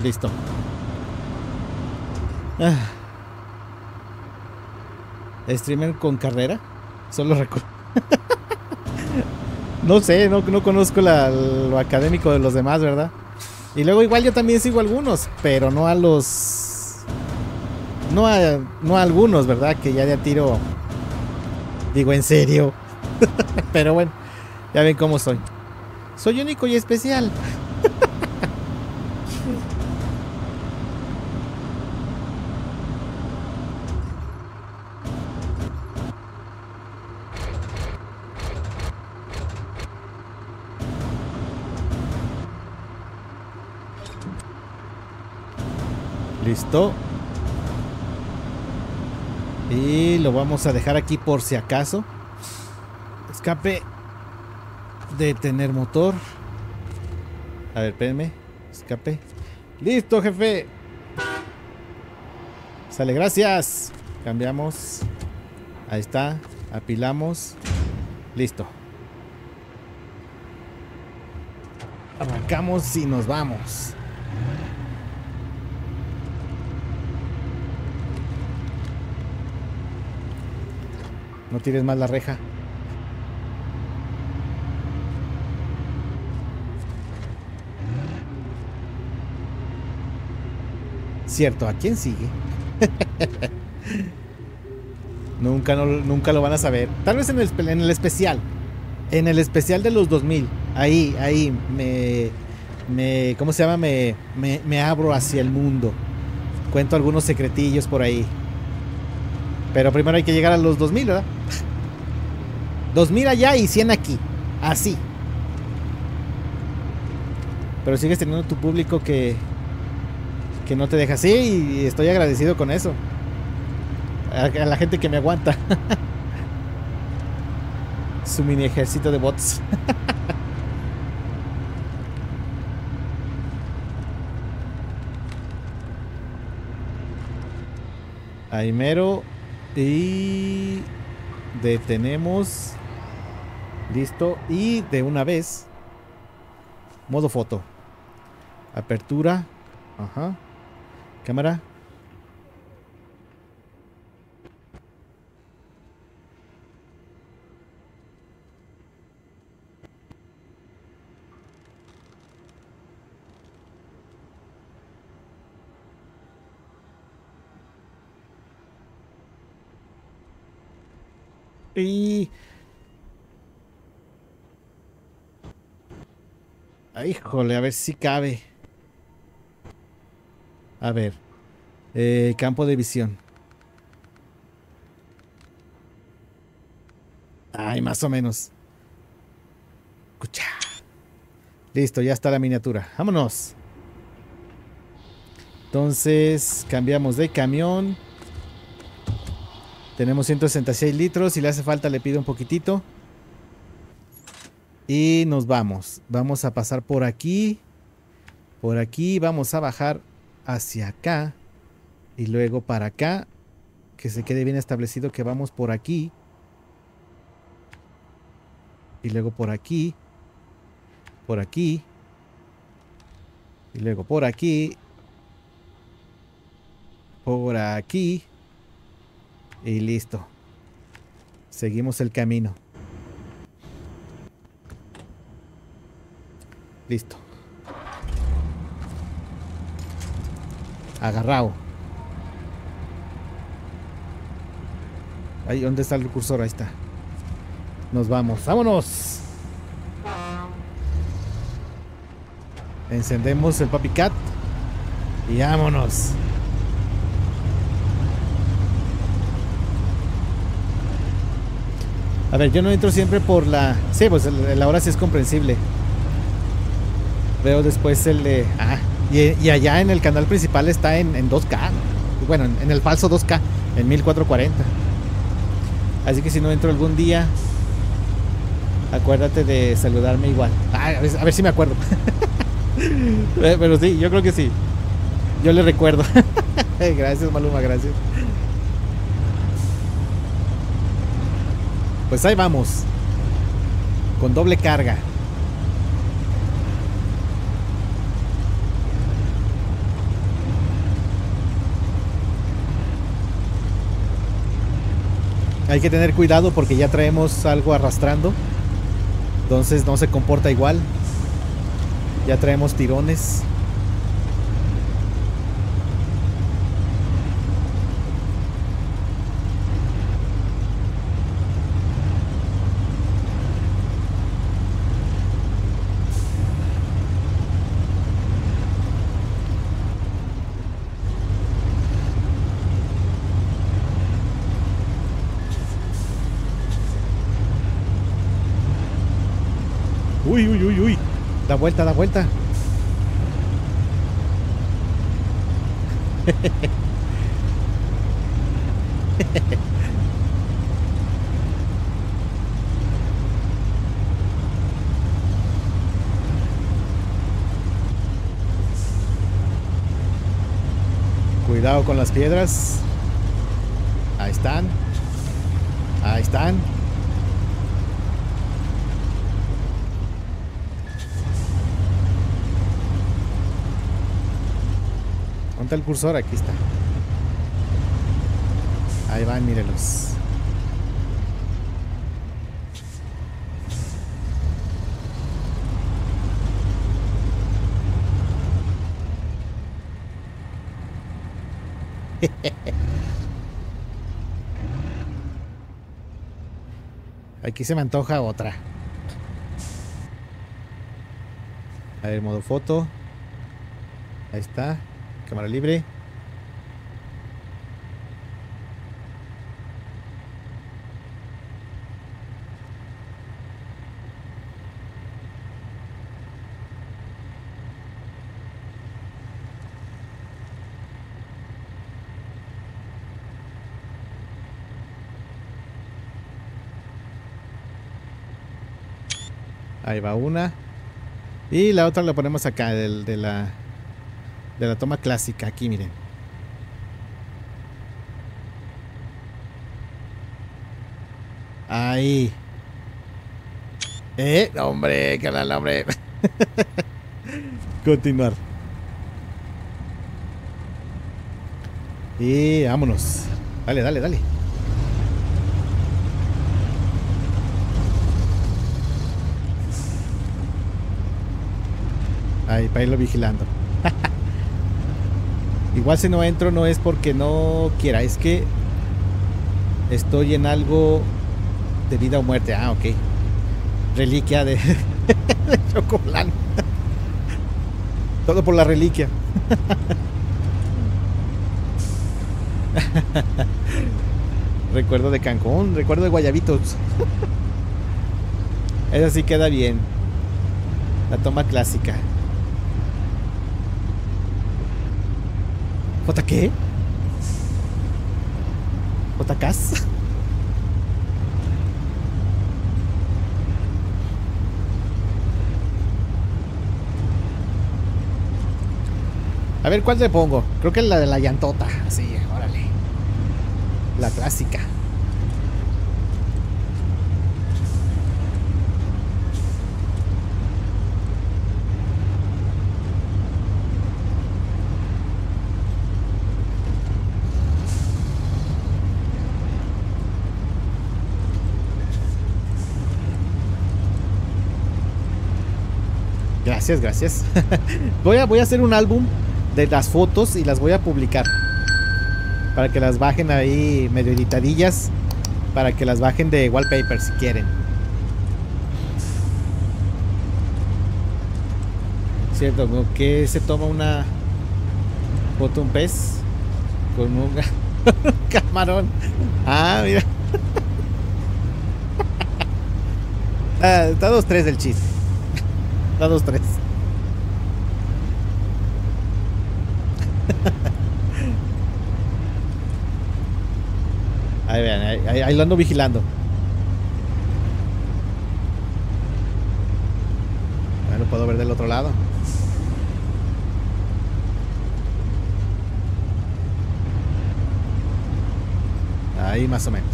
Listo. ¿Streamer con carrera? Solo recuerdo. No sé, no conozco lo académico de los demás, ¿verdad? Y luego igual yo también sigo a algunos, pero no a los... No a algunos, ¿verdad? Que ya de a tiro... Digo, en serio. Pero bueno, ya ven cómo soy. Soy único y especial. Listo. Y lo vamos a dejar aquí por si acaso. Escape. Detener motor. A ver, espérenme. Escape. Listo, jefe. Sale, gracias. Cambiamos. Ahí está. Apilamos. Listo. Arrancamos y nos vamos. No tires más la reja. Cierto, ¿a quién sigue? nunca lo van a saber. Tal vez en el especial de los 2000. Ahí ¿cómo se llama? Me abro hacia el mundo. Cuento algunos secretillos por ahí. Pero primero hay que llegar a los 2000, ¿verdad? 2000 allá y 100 aquí. Así. Pero sigues teniendo tu público que no te deja así, y estoy agradecido con eso. A la gente que me aguanta. Su mini ejército de bots. Ahí mero. Y detenemos. Listo. Y de una vez. Modo foto. Apertura. Ajá. Cámara. Y... ay, híjole, a ver si cabe. A ver, campo de visión. Ay, más o menos. Escucha. Listo, ya está la miniatura. Vámonos. Entonces, cambiamos de camión. Tenemos 166 litros. Si le hace falta, le pido un poquitito. Y nos vamos. Vamos a pasar por aquí. Por aquí. Vamos a bajar hacia acá. Y luego para acá. Que se quede bien establecido que vamos por aquí. Y luego por aquí. Por aquí. Y luego por aquí. Por aquí. Y listo. Seguimos el camino. Listo. Agarrado. Ahí, ¿dónde está el cursor? Ahí está. Nos vamos. ¡Vámonos! Encendemos el Papi Cat. Y vámonos. A ver, yo no entro siempre por la... sí, pues la hora sí es comprensible. Veo después el de... ah, y allá en el canal principal está en 2K. Bueno, en el falso 2K, en 1440. Así que si no entro algún día, acuérdate de saludarme igual. Ah, a ver si me acuerdo. Pero sí, yo creo que sí. Yo le recuerdo. Gracias, Maluma, gracias. Pues ahí vamos. Con doble carga. Hay que tener cuidado porque ya traemos algo arrastrando. Entonces no se comporta igual. Ya traemos tirones. Uy, uy, uy, uy. Da vuelta, da vuelta. Cuidado con las piedras. Ahí están. Ahí están. El cursor, aquí está. Ahí van, mírenlos. Aquí se me antoja otra. A ver, modo foto. Ahí está. Cámara libre. Ahí va una. Y la otra la ponemos acá, de la toma clásica. Aquí, miren. Ahí. Hombre, canal, hombre. Continuar. Y vámonos. Dale, dale, dale. Ahí, para irlo vigilando. Igual si no entro no es porque no quiera, es que estoy en algo de vida o muerte. Ah, ok. Reliquia de, de Chocoblán. Todo por la reliquia. Recuerdo de Cancún, recuerdo de Guayabitos. Esa sí queda bien. La toma clásica. ¿Jota qué? ¿Jota Cas? A ver, ¿cuál le pongo? Creo que la de la llantota. Sí, órale. La clásica. Gracias, gracias. Voy a hacer un álbum de las fotos y las voy a publicar para que las bajen ahí medio editadillas, para que las bajen de wallpaper si quieren. Cierto, que se toma una foto un pez con un camarón. Ah, mira. Ah, está 2-3 el chiste. La 2-3. Ahí vean, ahí lo ando vigilando. Ahí lo puedo ver del otro lado. Ahí más o menos.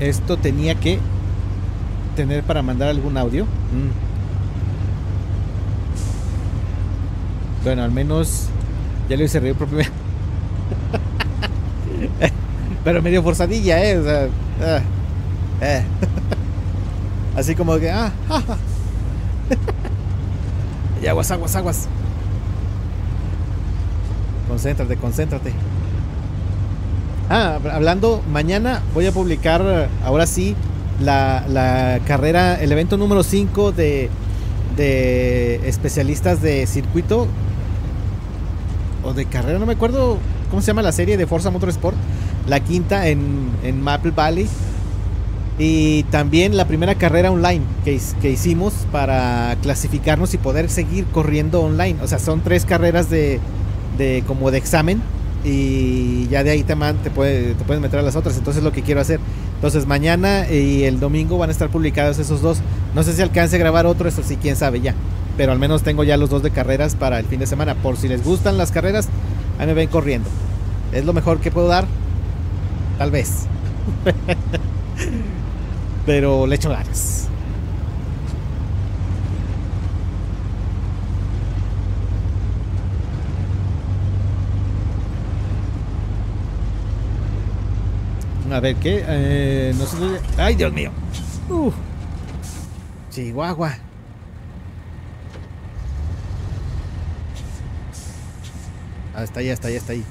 Esto tenía que tener para mandar algún audio. Bueno, al menos ya lo hice reír por primera. Pero medio forzadilla, ¿eh? O sea, así como que... Ah, ja, ja. Y aguas, aguas, aguas. Concéntrate, concéntrate. Ah, hablando, mañana voy a publicar, ahora sí, la carrera, el evento número 5 de especialistas de circuito o de carrera, no me acuerdo cómo se llama la serie de Forza Motorsport, la quinta en Maple Valley, y también la primera carrera online que hicimos para clasificarnos y poder seguir corriendo online. O sea, son 3 carreras de como de examen. Y ya de ahí te puedes meter a las otras. Entonces es lo que quiero hacer. Entonces mañana y el domingo van a estar publicados esos 2. No sé si alcance a grabar otro, eso sí, quién sabe ya. Pero al menos tengo ya los 2 de carreras para el fin de semana. Por si les gustan las carreras, ahí me ven corriendo. Es lo mejor que puedo dar. Tal vez. Pero le echo ganas. A ver, ¿qué? No sé... ¡Ay, Dios mío! Chihuahua. Hasta ahí, hasta ahí, hasta ahí.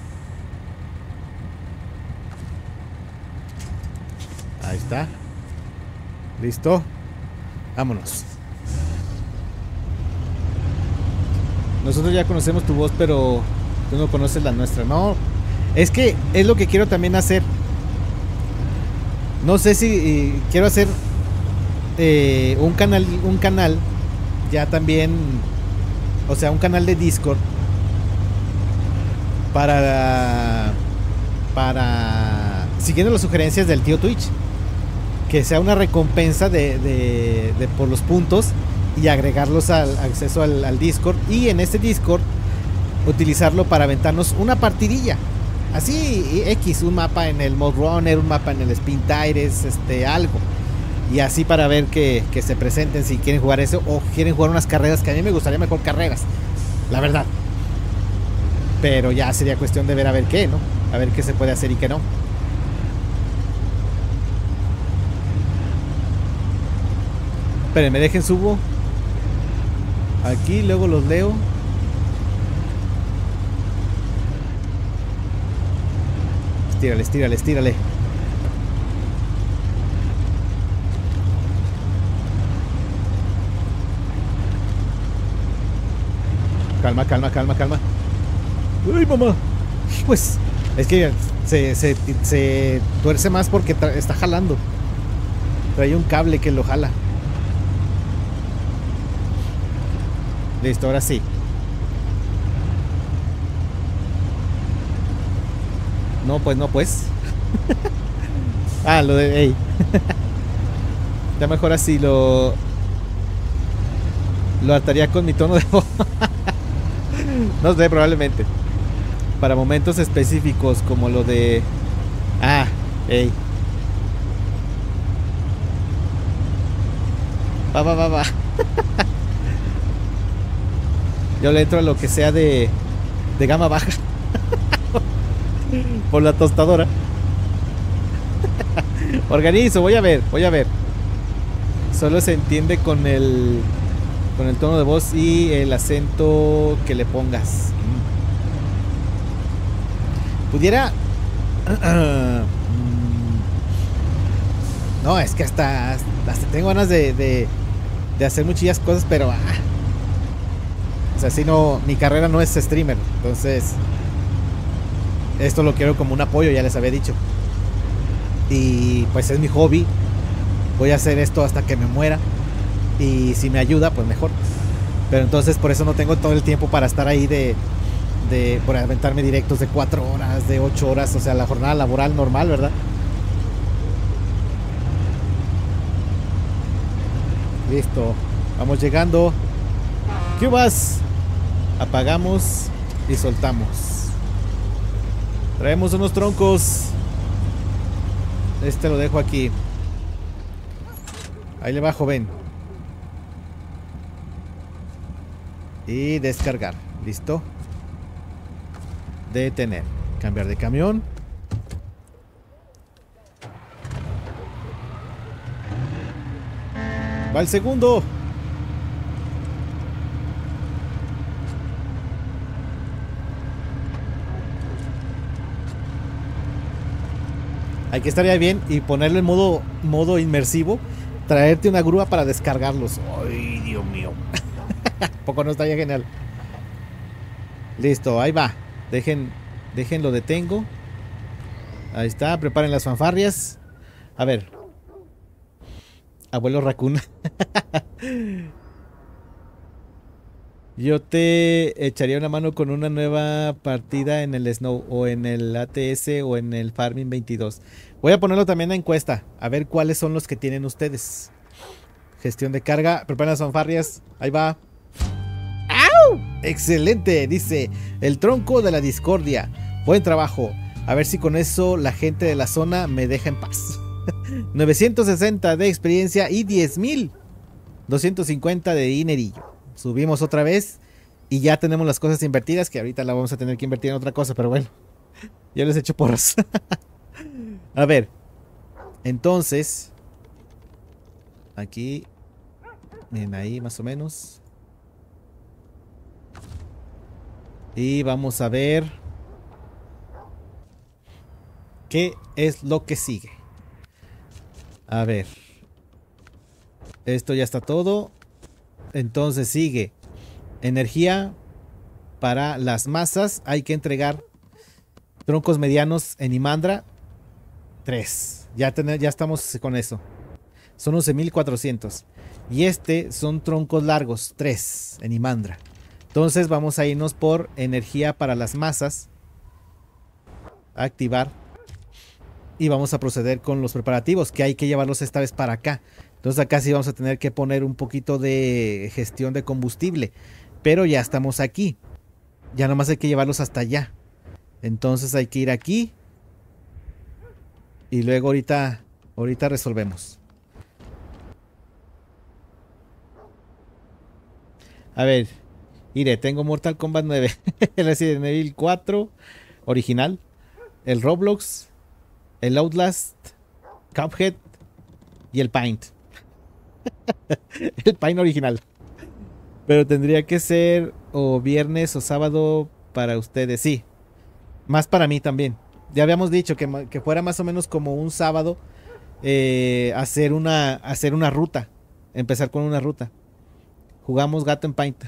Ahí está. Listo. Vámonos. Nosotros ya conocemos tu voz, pero tú no conoces la nuestra. No, es que es lo que quiero también hacer. No sé si quiero hacer un canal ya también, o sea, un canal de Discord para siguiendo las sugerencias del tío Twitch, que sea una recompensa de por los puntos y agregarlos al acceso al Discord, y en este Discord utilizarlo para aventarnos una partidilla así X, un mapa en el MudRunner, un mapa en el Spin Tires, algo, y así para ver que se presenten si quieren jugar eso o quieren jugar unas carreras, que a mí me gustaría mejor carreras, la verdad, pero ya sería cuestión de ver a ver qué se puede hacer y qué no. Esperen, me dejen, subo aquí, luego los leo. Estírale. Calma. ¡Ay, mamá! Pues, es que se tuerce más porque está jalando. Trae un cable que lo jala. Listo, ahora sí. No, pues. Ah, lo de... Hey. Ya mejor así lo ataría con mi tono de voz. No sé, probablemente. Para momentos específicos como lo de... Ah, hey. Va. Yo le entro a lo que sea de gama baja. Por la tostadora. Organizo, voy a ver. Solo se entiende con el tono de voz y el acento que le pongas. Pudiera... No, es que hasta tengo ganas de hacer muchas cosas, pero... O sea, si no, mi carrera no es streamer, entonces... Esto lo quiero como un apoyo, ya les había dicho. Y pues es mi hobby. Voy a hacer esto hasta que me muera. Y si me ayuda, pues mejor. Pero entonces por eso no tengo todo el tiempo para estar ahí por aventarme directos de 4 horas, de 8 horas. O sea, la jornada laboral normal, ¿verdad? Listo. Vamos llegando. ¿Qué vas? Apagamos y soltamos. Traemos unos troncos. Lo dejo aquí. Ahí le bajo, ven. Y descargar. Listo. Detener. Cambiar de camión. Va el segundo. Hay que estar ya bien y ponerle en modo inmersivo. Traerte una grúa para descargarlos. Ay, Dios mío. Poco no estaría genial. Listo, ahí va. Déjenlo, detengo. Ahí está, preparen las fanfarrias. A ver. Abuelo Raccoon. Yo te echaría una mano con una nueva partida en el Snow o en el ATS o en el Farming 22. Voy a ponerlo también en encuesta, a ver cuáles son los que tienen ustedes. Gestión de carga, preparen las fanfarrias, ahí va. ¡Au! Excelente, dice el tronco de la discordia. Buen trabajo, a ver si con eso la gente de la zona me deja en paz. 960 de experiencia y 10.250 de dinerillo. Subimos otra vez y ya tenemos las cosas invertidas, que ahorita la vamos a tener que invertir en otra cosa, pero bueno, yo les echo porras. A ver, entonces, aquí, miren ahí más o menos. Y vamos a ver qué es lo que sigue. A ver. Esto ya está todo. Entonces sigue. Energía para las masas. Hay que entregar troncos medianos en Imandra. 3. Ya estamos con eso. Son 11.400. Y este son troncos largos. 3 en Imandra. Entonces vamos a irnos por energía para las masas. Activar. Y vamos a proceder con los preparativos, que hay que llevarlos esta vez para acá. Entonces acá sí vamos a tener que poner un poquito de gestión de combustible. Pero ya estamos aquí. Ya nomás hay que llevarlos hasta allá. Entonces hay que ir aquí. Y luego ahorita resolvemos. A ver. Mire, tengo Mortal Kombat 9. Resident Evil 4. Original. El Roblox. El Outlast. Cuphead. Y el Paint. El Paint original. Pero tendría que ser o viernes o sábado para ustedes. Sí. Más para mí también. Ya habíamos dicho que fuera más o menos como un sábado. Hacer una ruta. Empezar con una ruta. Jugamos gato en Paint.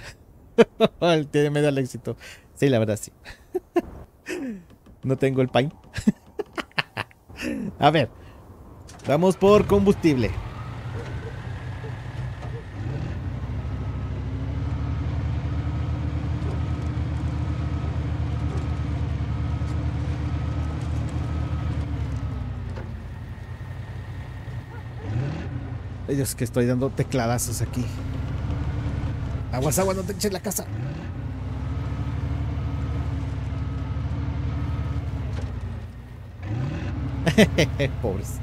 Tiene medio al éxito. Sí, la verdad sí. No tengo el Paint. A ver. Vamos por combustible. Dios, que estoy dando tecladazos aquí. Aguas, aguas, no te eches la casa. Pobres.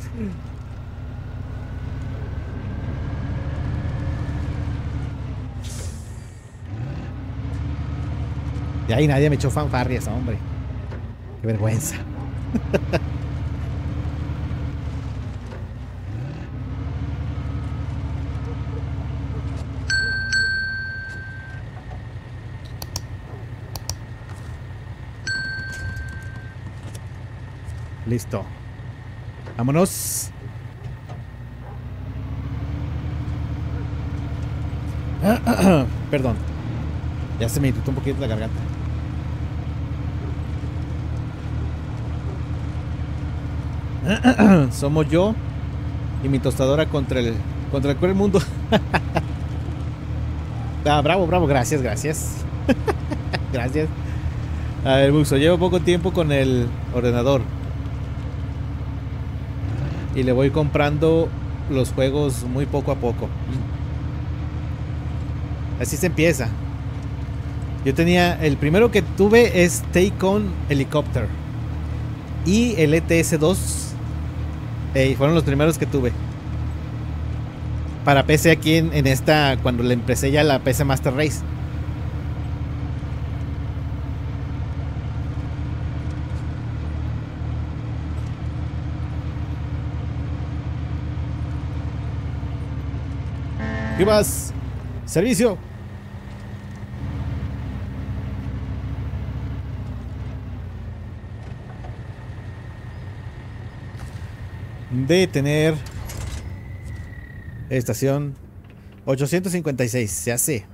Y ahí nadie me echó fanfarrias, hombre. Qué vergüenza. Listo. Vámonos. Perdón. Ya se me irritó un poquito la garganta. Somos yo y mi tostadora contra el cruel mundo. Ah, bravo, bravo. Gracias, gracias. Gracias. A ver, Buxo. Llevo poco tiempo con el ordenador. Y le voy comprando los juegos muy poco a poco. Así se empieza. Yo tenía... El primero que tuve es Take On Helicopter. Y el ETS-2. Fueron los primeros que tuve. Para PC aquí en esta... Cuando le empecé ya la PC Master Race. ¿Qué más? Servicio. Detener. Estación 856. Se hace.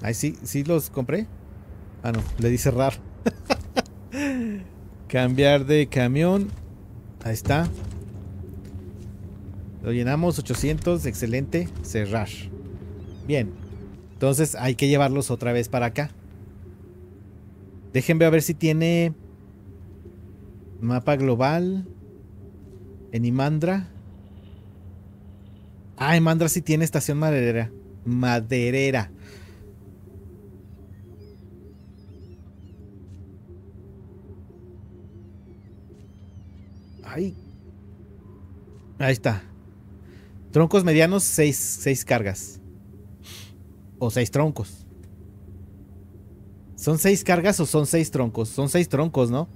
Ahí sí, sí los compré. Ah, no. Le di cerrar. Cambiar de camión. Ahí está. Lo llenamos, 800, excelente, cerrar. Bien, entonces hay que llevarlos otra vez para acá. Déjenme a ver si tiene mapa global en Imandra. Ah, Imandra sí tiene estación maderera. Maderera. Ay. Ahí está. Troncos medianos, 6 cargas. O 6 troncos. ¿Son 6 cargas o son 6 troncos? Son 6 troncos, ¿no?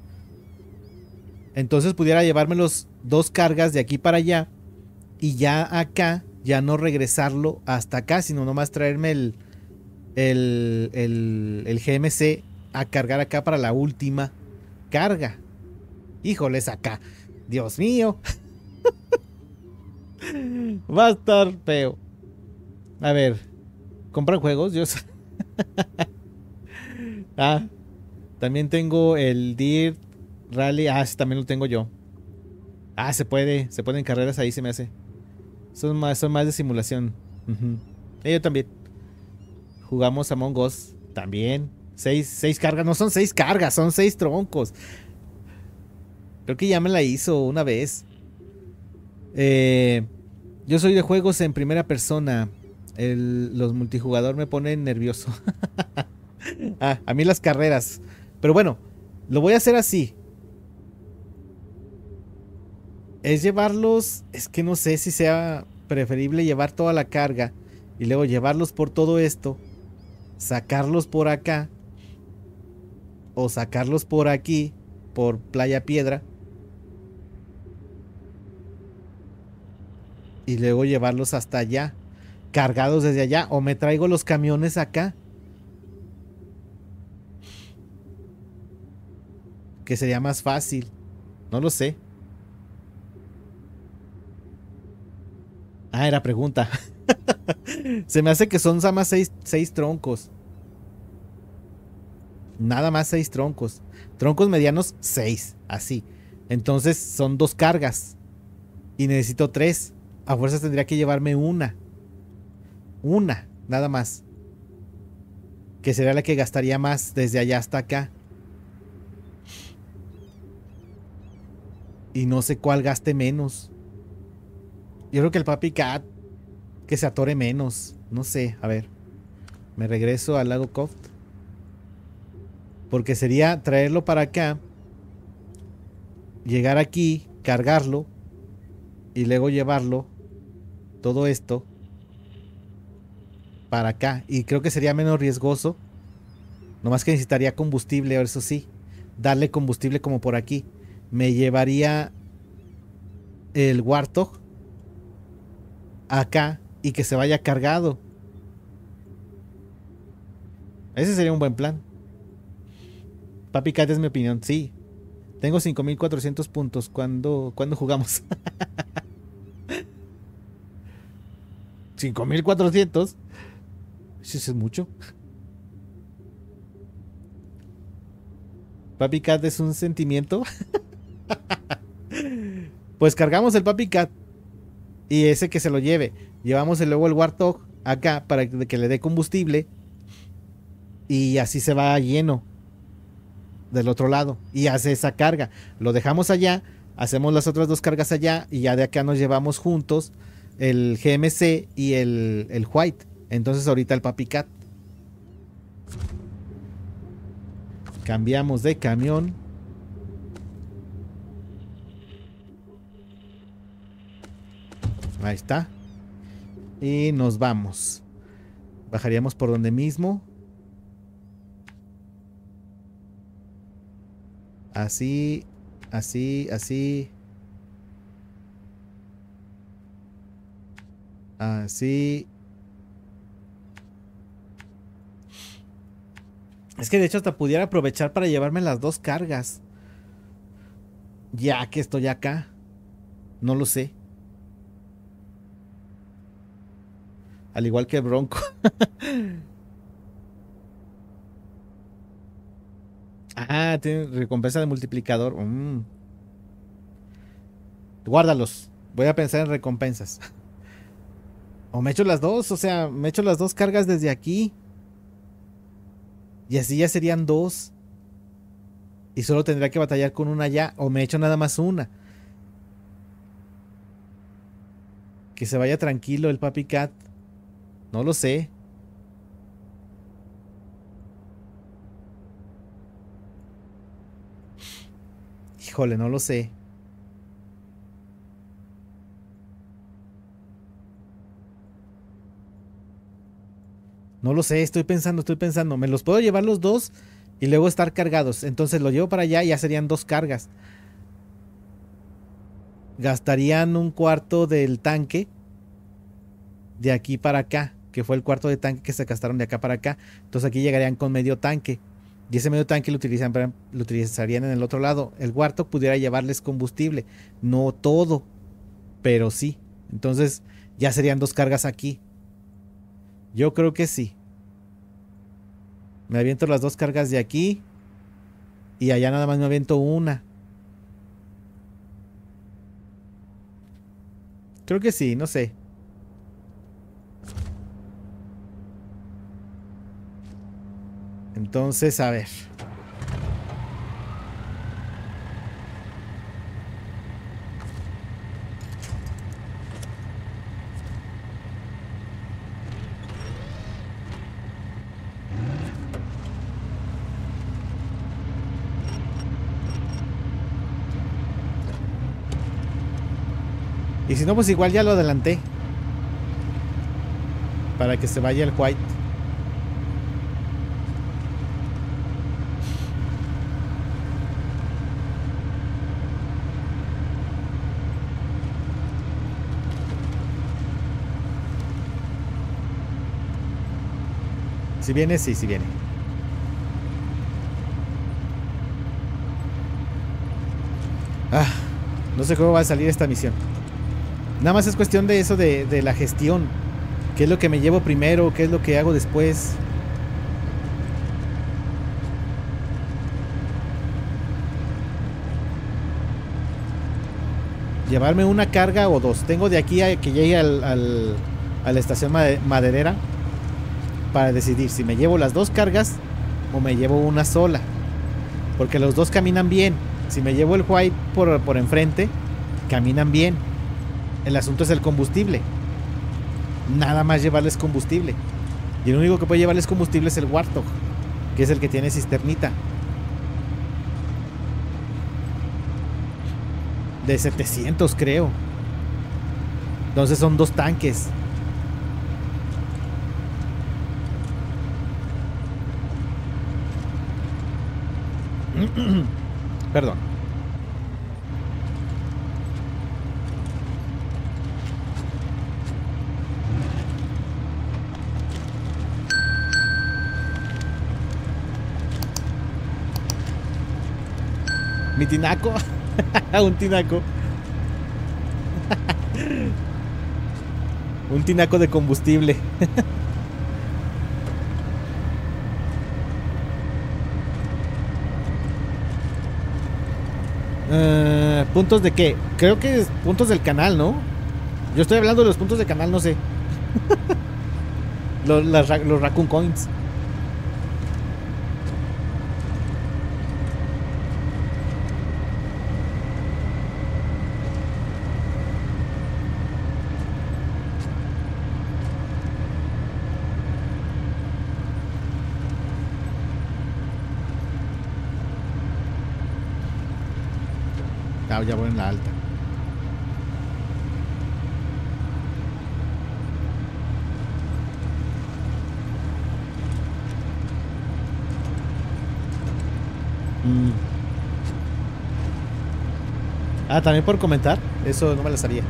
Entonces pudiera llevarme los 2 cargas de aquí para allá. Y ya acá, ya no regresarlo hasta acá, sino nomás traerme el GMC a cargar acá para la última carga. Híjoles, acá. Dios mío. Va a estar feo. A ver, ¿compran juegos? Dios. Ah, también tengo el Dirt Rally. Ah, sí, también lo tengo yo. Ah, se pueden carreras ahí, se me hace. Son más de simulación. Yo también. Jugamos Among Us también. Seis cargas, no son 6 cargas, son 6 troncos. Creo que ya me la hizo una vez. Yo soy de juegos en primera persona. Los multijugador me ponen nervioso. Ah, a mí las carreras. Pero bueno, lo voy a hacer así. Es llevarlos, es que no sé si sea preferible llevar toda la carga y luego llevarlos por todo esto, sacarlos por acá o sacarlos por aquí, por Playa Piedra, y luego llevarlos hasta allá, cargados desde allá, o me traigo los camiones acá, que sería más fácil, no lo sé. Ah, era pregunta. Se me hace que son nada más 6 troncos. Nada más 6 troncos. Troncos medianos, 6. Así. Entonces son 2 cargas. Y necesito 3. A fuerzas tendría que llevarme una. Una, nada más. Que sería la que gastaría más desde allá hasta acá. Y no sé cuál gaste menos. Yo creo que el Papi Cat, que se atore menos. No sé, a ver. Me regreso al lago Koft. Porque sería traerlo para acá. Llegar aquí, cargarlo. Y luego llevarlo. Todo esto. Para acá. Y creo que sería menos riesgoso. Nomás que necesitaría combustible, eso sí. Darle combustible como por aquí. Me llevaría el Warthog acá y que se vaya cargado. Ese sería un buen plan. Papi Cat es mi opinión. Sí. Tengo 5400 puntos. ¿Cuándo jugamos? 5400. Eso es mucho. Papi Cat es un sentimiento. Pues cargamos el Papi Cat. Y ese que se lo lleve. Llevamos luego el Warthog acá para que le dé combustible. Y así se va lleno. Del otro lado. Y hace esa carga. Lo dejamos allá. Hacemos las otras 2 cargas allá. Y ya de acá nos llevamos juntos el GMC y el White. Entonces ahorita el Papi Cat. Cambiamos de camión. Ahí está. Y nos vamos. Bajaríamos por donde mismo. Así, así, así. Así. Es que de hecho hasta pudiera aprovechar para llevarme las 2 cargas. Ya que estoy acá. No lo sé. Al igual que Bronco. Ah, tiene recompensa de multiplicador. Guárdalos. Voy a pensar en recompensas. O me echo las 2. O sea, me echo las 2 cargas desde aquí. Y así ya serían 2. Y solo tendría que batallar con una ya. O me echo nada más una. Que se vaya tranquilo el Papi Cat. No lo sé. Híjole, no lo sé. No lo sé, estoy pensando. Me los puedo llevar los 2 y luego estar cargados. Entonces lo llevo para allá y ya serían 2 cargas. Gastarían un cuarto del tanque de aquí para acá. Que fue el cuarto de tanque que se gastaron de acá para acá. Entonces aquí llegarían con medio tanque. Y ese medio tanque lo utilizarían en el otro lado. El cuarto pudiera llevarles combustible. No todo, pero sí. Entonces ya serían dos cargas aquí. Yo creo que sí. Me aviento las dos cargas de aquí. Y allá nada más me aviento una. Creo que sí, no sé. Entonces, a ver. Y si no, pues igual ya lo adelanté. Para que se vaya el white. Si viene, sí, si viene. Ah, no sé cómo va a salir esta misión. Nada más es cuestión de eso, de la gestión. ¿Qué es lo que me llevo primero? ¿Qué es lo que hago después? Llevarme una carga o dos. Tengo de aquí a que llegue a la estación maderera para decidir si me llevo las dos cargas o me llevo una sola. Porque los dos caminan bien. Si me llevo el white por enfrente, caminan bien. El asunto es el combustible. Nada más llevarles combustible. Y el único que puede llevarles combustible es el Warthog, que es el que tiene cisternita. De 700, creo. Entonces son dos tanques. Perdón. Mi tinaco. Un tinaco. Un tinaco de combustible. ¿Puntos de qué? Creo que es puntos del canal, ¿no? Yo estoy hablando de los puntos de canal, no sé. los Raccoon Coins. Ya voy en la alta. Ah, también por comentar. Eso no me lo sabía.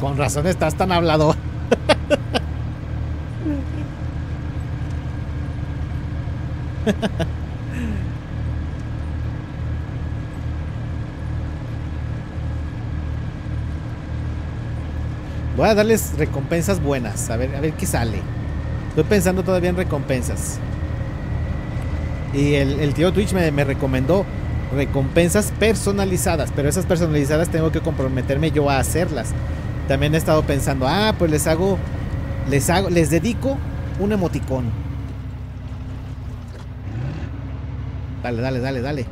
Con razón estás tan hablador. Voy a darles recompensas buenas. A ver qué sale. Estoy pensando todavía en recompensas. Y el tío Twitch me recomendó recompensas personalizadas. Pero esas personalizadas tengo que comprometerme yo a hacerlas. También he estado pensando, ah, pues les dedico un emoticón. Dale, dale, dale, dale.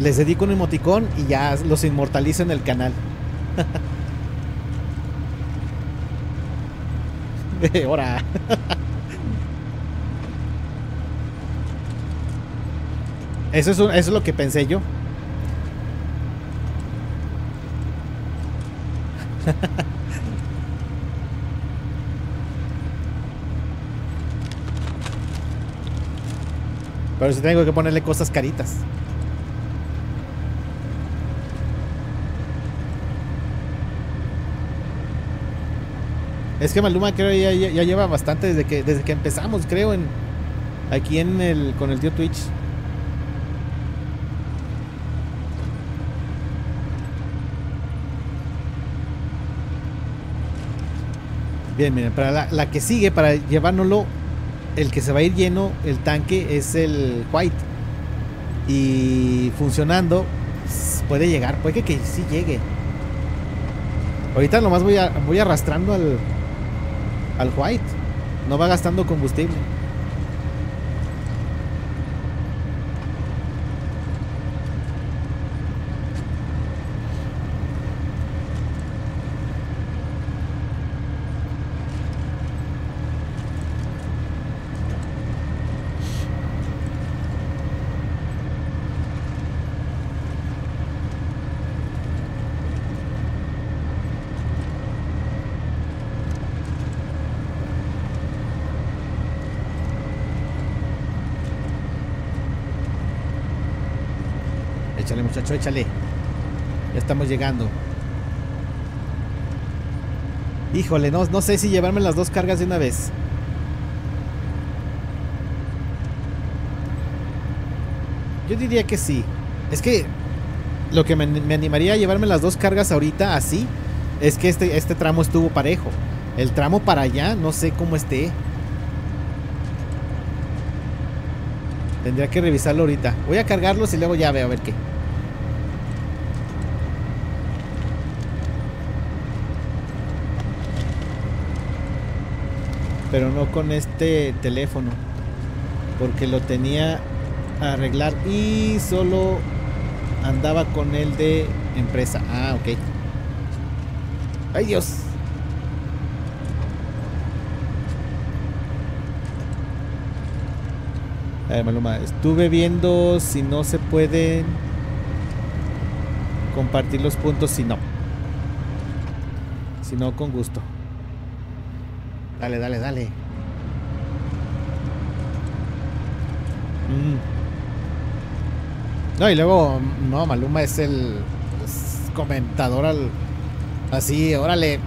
Les dedico un emoticón y ya los inmortalizo en el canal. Ahora. Eso es lo que pensé yo. Pero si tengo que ponerle cosas caritas. Es que Maluma creo ya lleva bastante desde que empezamos, creo, en Aquí en el, con el tío Twitch. Bien, miren, para la que sigue, para llevárnoslo, el que se va a ir lleno el tanque es el White. Y funcionando, puede llegar, puede que sí llegue. Ahorita nomás voy arrastrando al White. No va gastando combustible. Échale, muchacho, échale. Ya estamos llegando. Híjole, no sé si llevarme las dos cargas de una vez. Yo diría que sí. Es que lo que me animaría a llevarme las dos cargas ahorita así es que este tramo estuvo parejo. El tramo para allá no sé cómo esté. Tendría que revisarlo ahorita. Voy a cargarlos y luego ya veo a ver qué. Pero no con este teléfono, porque lo tenía a arreglar y solo andaba con el de empresa. Ah, ok. ¡Ay, Dios! A ver, Maluma, estuve viendo si no se pueden compartir los puntos. Si no, con gusto. Dale. No, y luego, no, Maluma es el comentador así, órale.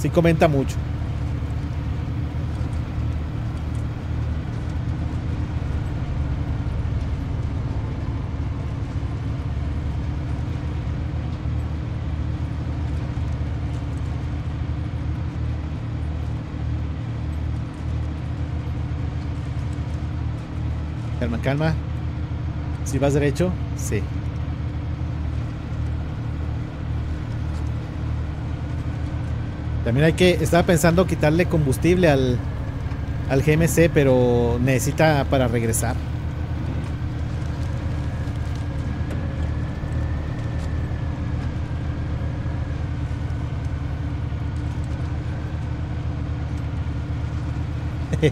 Sí comenta mucho. Calma. ¿Si vas derecho? Sí. También estaba pensando quitarle combustible al GMC, pero necesita para regresar.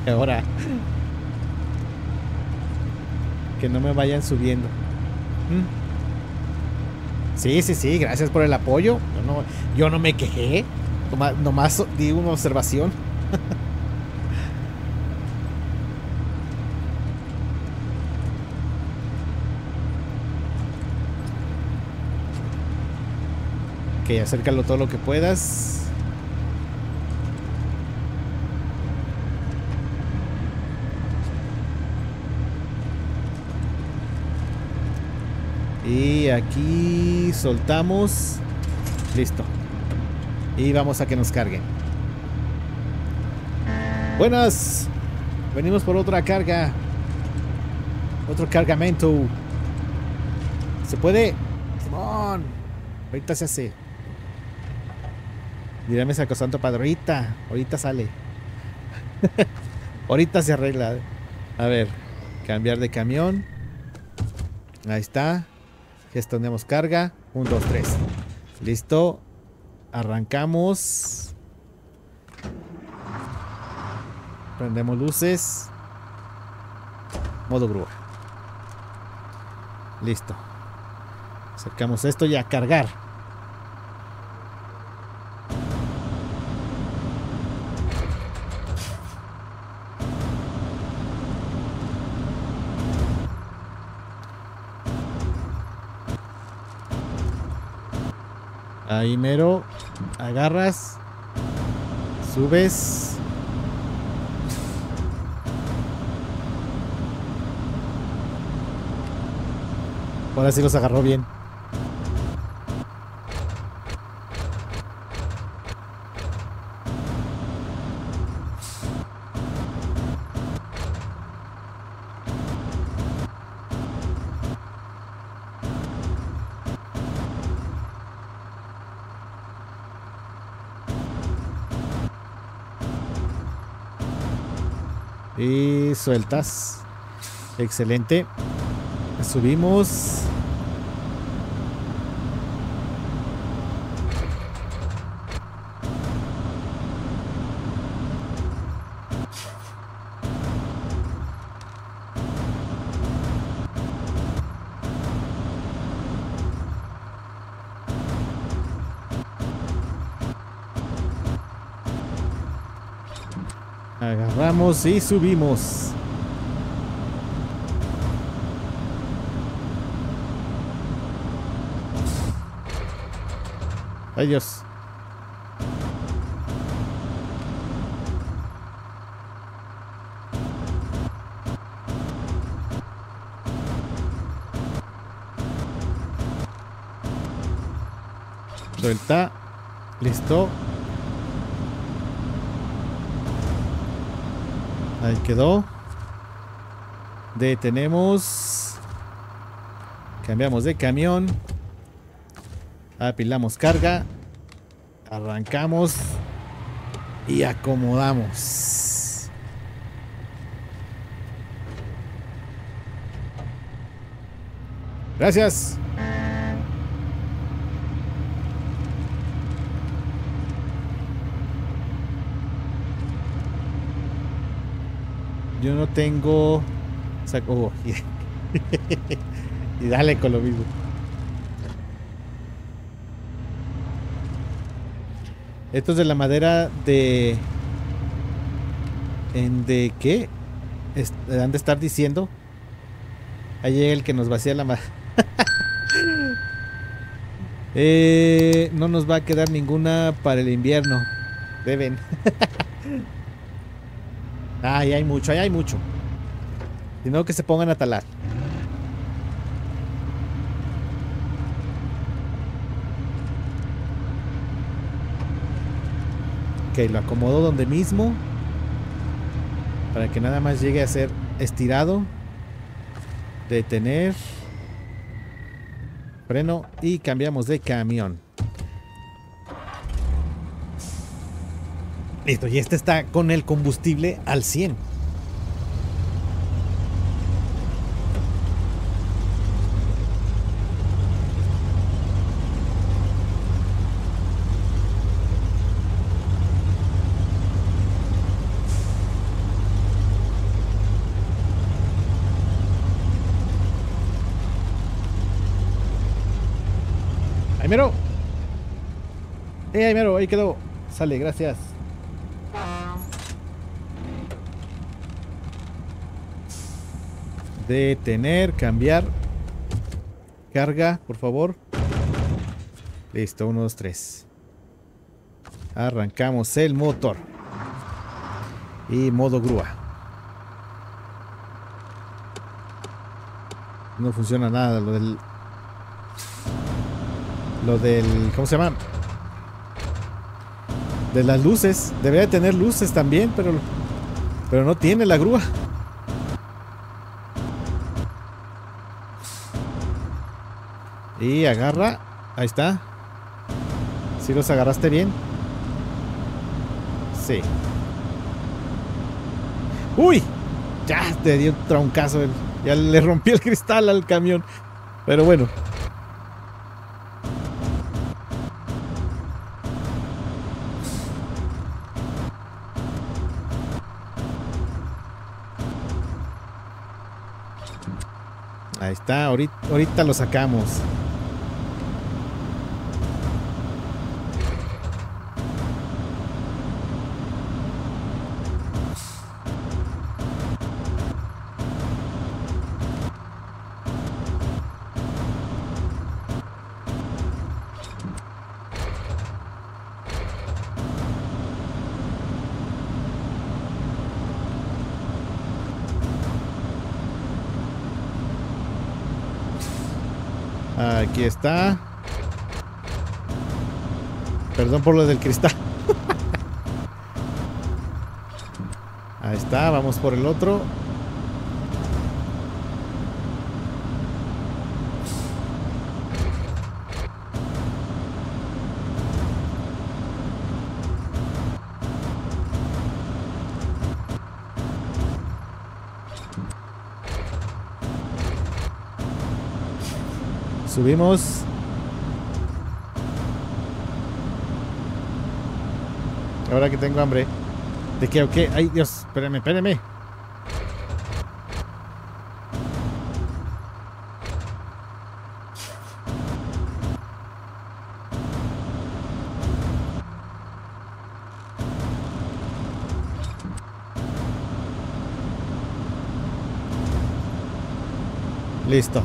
Ahora. Que no me vayan subiendo. Sí, gracias por el apoyo. Yo no me quejé. Nomás di una observación. Ok, acércalo todo lo que puedas. Y aquí soltamos. Listo. Y vamos a que nos carguen. Buenas. Venimos por otra carga. Otro cargamento. ¿Se puede? ¡Simón! Ahorita se hace. Dígame saco santo padre. Ahorita sale. Ahorita se arregla. A ver. Cambiar de camión. Ahí está. Gestionemos carga. 1, 2, 3. Listo. Arrancamos. Prendemos luces. Modo grúa. Listo. Acercamos esto y a cargar. Ahí mero, agarras, subes. Ahora sí los agarró bien. Y sueltas. Excelente. Subimos. Agarramos y subimos. Ay, Dios. Suelta. Listo. Ahí quedó. Detenemos. Cambiamos de camión. Apilamos carga, arrancamos y acomodamos. Gracias. Yo no tengo... Saco... y dale con lo mismo. Esto es de la madera de... ¿En de qué? Han de estar diciendo. Ahí llega el que nos vacía la madera. No nos va a quedar ninguna para el invierno. Deben. Ahí hay mucho, ahí hay mucho. Si no, que se pongan a talar. Ok, lo acomodo donde mismo para que nada más llegue a ser estirado. Detener. Freno y cambiamos de camión. Listo, y este está con el combustible al 100. Ahí mero, ahí quedó. Sale, gracias. Detener, cambiar. Carga, por favor. Listo, 1, 2, 3. Arrancamos el motor. Y modo grúa. No funciona nada lo del... ¿Cómo se llama? De las luces. Debería tener luces también, pero no tiene la grúa. Y agarra. Ahí está. ¿Sí los agarraste bien? Sí. ¡Uy! Ya te dio un troncazo. Ya le rompí el cristal al camión. Pero bueno. Ahí está, ahorita lo sacamos. Aquí está. Perdón por lo del cristal. Ahí está, vamos por el otro. Subimos. Ahora que tengo hambre. ¿De qué o qué? Ay, Dios, espérame, espérame. Listo.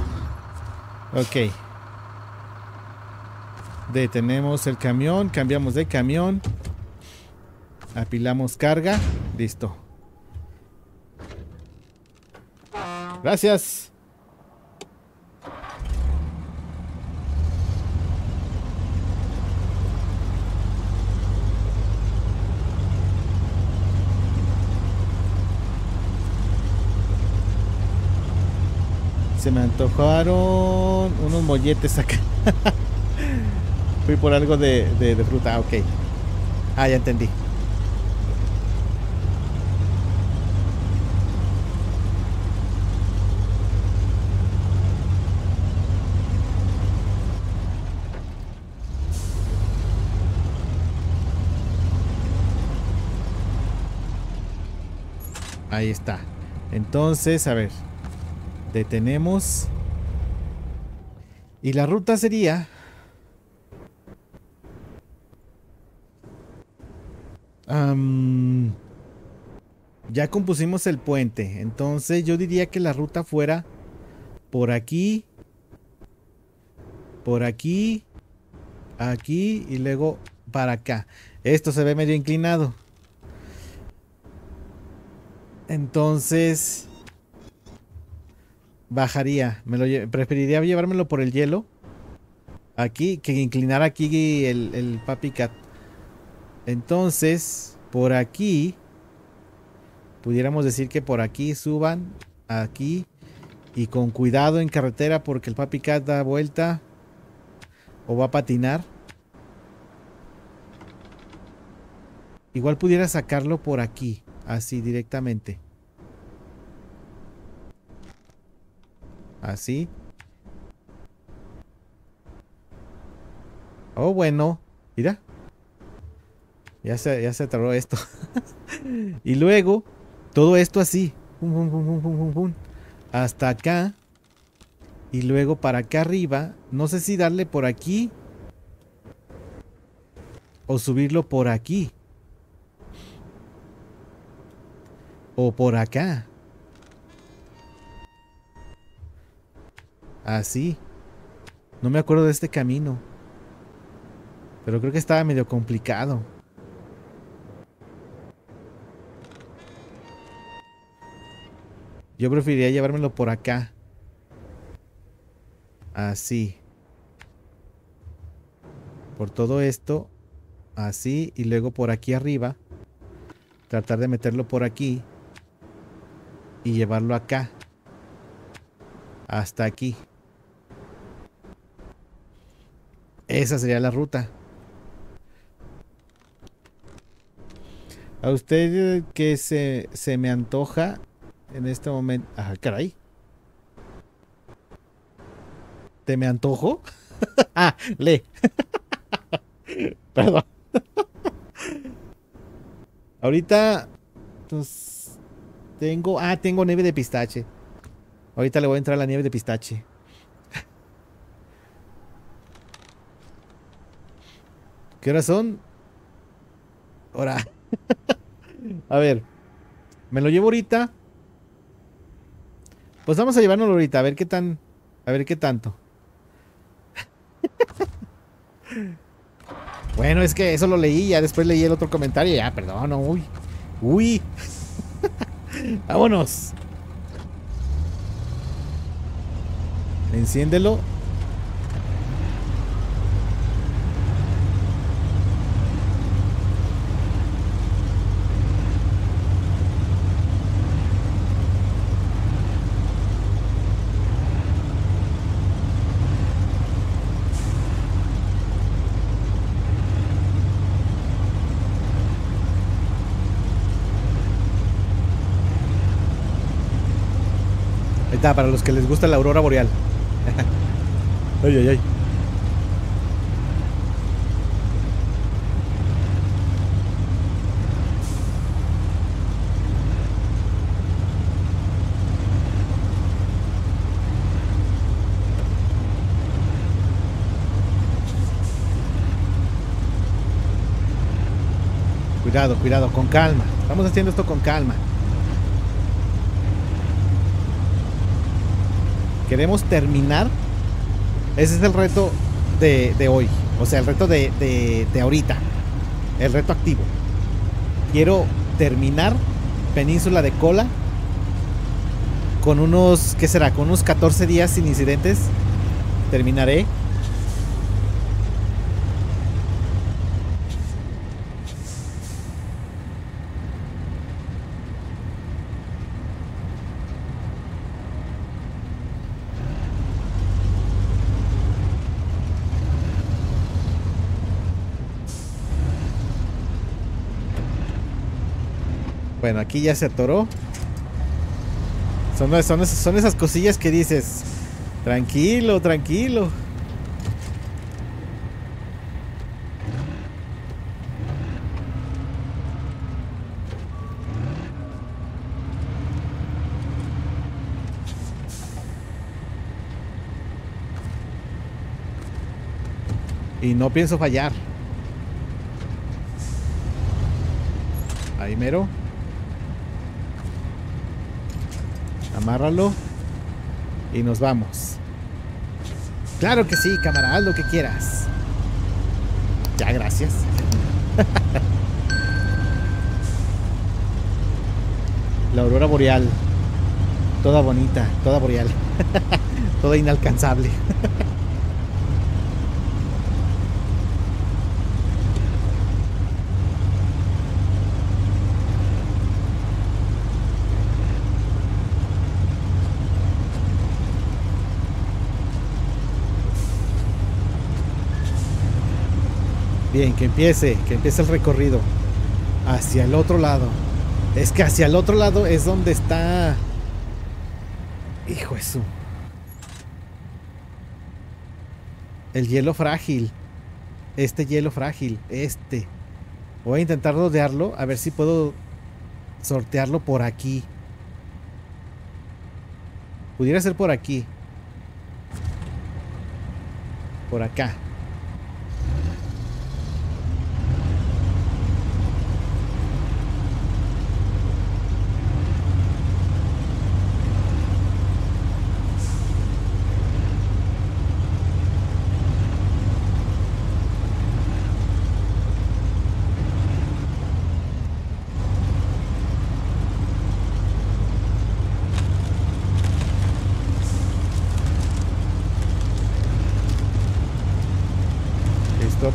Ok. Detenemos el camión, cambiamos de camión. Apilamos carga. Listo. Gracias. Se me antojaron unos molletes acá. Fui por algo de fruta. Ah, ok. Ah, ya entendí. Ahí está. Entonces, a ver. Detenemos. Y la ruta sería... ya compusimos el puente. Entonces yo diría que la ruta fuera por aquí. Por aquí. Aquí y luego para acá. Esto se ve medio inclinado. Entonces bajaría, preferiría llevármelo por el hielo aquí, que inclinar aquí el papicat. Entonces por aquí pudiéramos decir que por aquí suban, aquí, y con cuidado en carretera porque el papicat da vuelta o va a patinar. Igual pudiera sacarlo por aquí. Así directamente. Así. Oh, bueno. Mira. Ya se atoró esto. Y luego, todo esto así. Hasta acá. Y luego para acá arriba. No sé si darle por aquí. O subirlo por aquí. O por acá. Así. No me acuerdo de este camino. Pero creo que estaba medio complicado. Yo preferiría llevármelo por acá. Así. Por todo esto. Así. Y luego por aquí arriba. Tratar de meterlo por aquí. Y llevarlo acá. Hasta aquí. Esa sería la ruta. A usted que se me antoja en este momento. Ah, caray. ¿Te me antojo? Ah, lee. Perdón. Ahorita. Entonces, tengo nieve de pistache. Ahorita le voy a entrar a la nieve de pistache. ¿Qué horas son? Ahora. A ver. Me lo llevo ahorita. Pues vamos a llevárnoslo ahorita. A ver qué tanto. Bueno, es que eso lo leí. Ya después leí el otro comentario. Ya, perdón. Uy. Uy. Vámonos. Enciéndelo. está, para los que les gusta la aurora boreal. Ay, ay, ay. Cuidado, cuidado, con calma. Estamos haciendo esto con calma. Queremos terminar. Ese es el reto de hoy. O sea, el reto de ahorita. El reto activo. Quiero terminar Península de Cola con unos, ¿qué será? Con unos 14 días sin incidentes. Terminaré. Bueno, aquí ya se atoró. Son esas cosillas que dices, tranquilo, tranquilo. Y no pienso fallar. Ahí mero. Amárralo y nos vamos. Claro que sí, cámara, haz lo que quieras. Ya, gracias. La aurora boreal, toda bonita, toda boreal, toda inalcanzable. Bien, que empiece el recorrido hacia el otro lado. Es que hacia el otro lado es donde está. Hijo de su. El hielo frágil. Este hielo frágil, este. Voy a intentar rodearlo, a ver si puedo sortearlo por aquí. Pudiera ser por aquí. Por acá.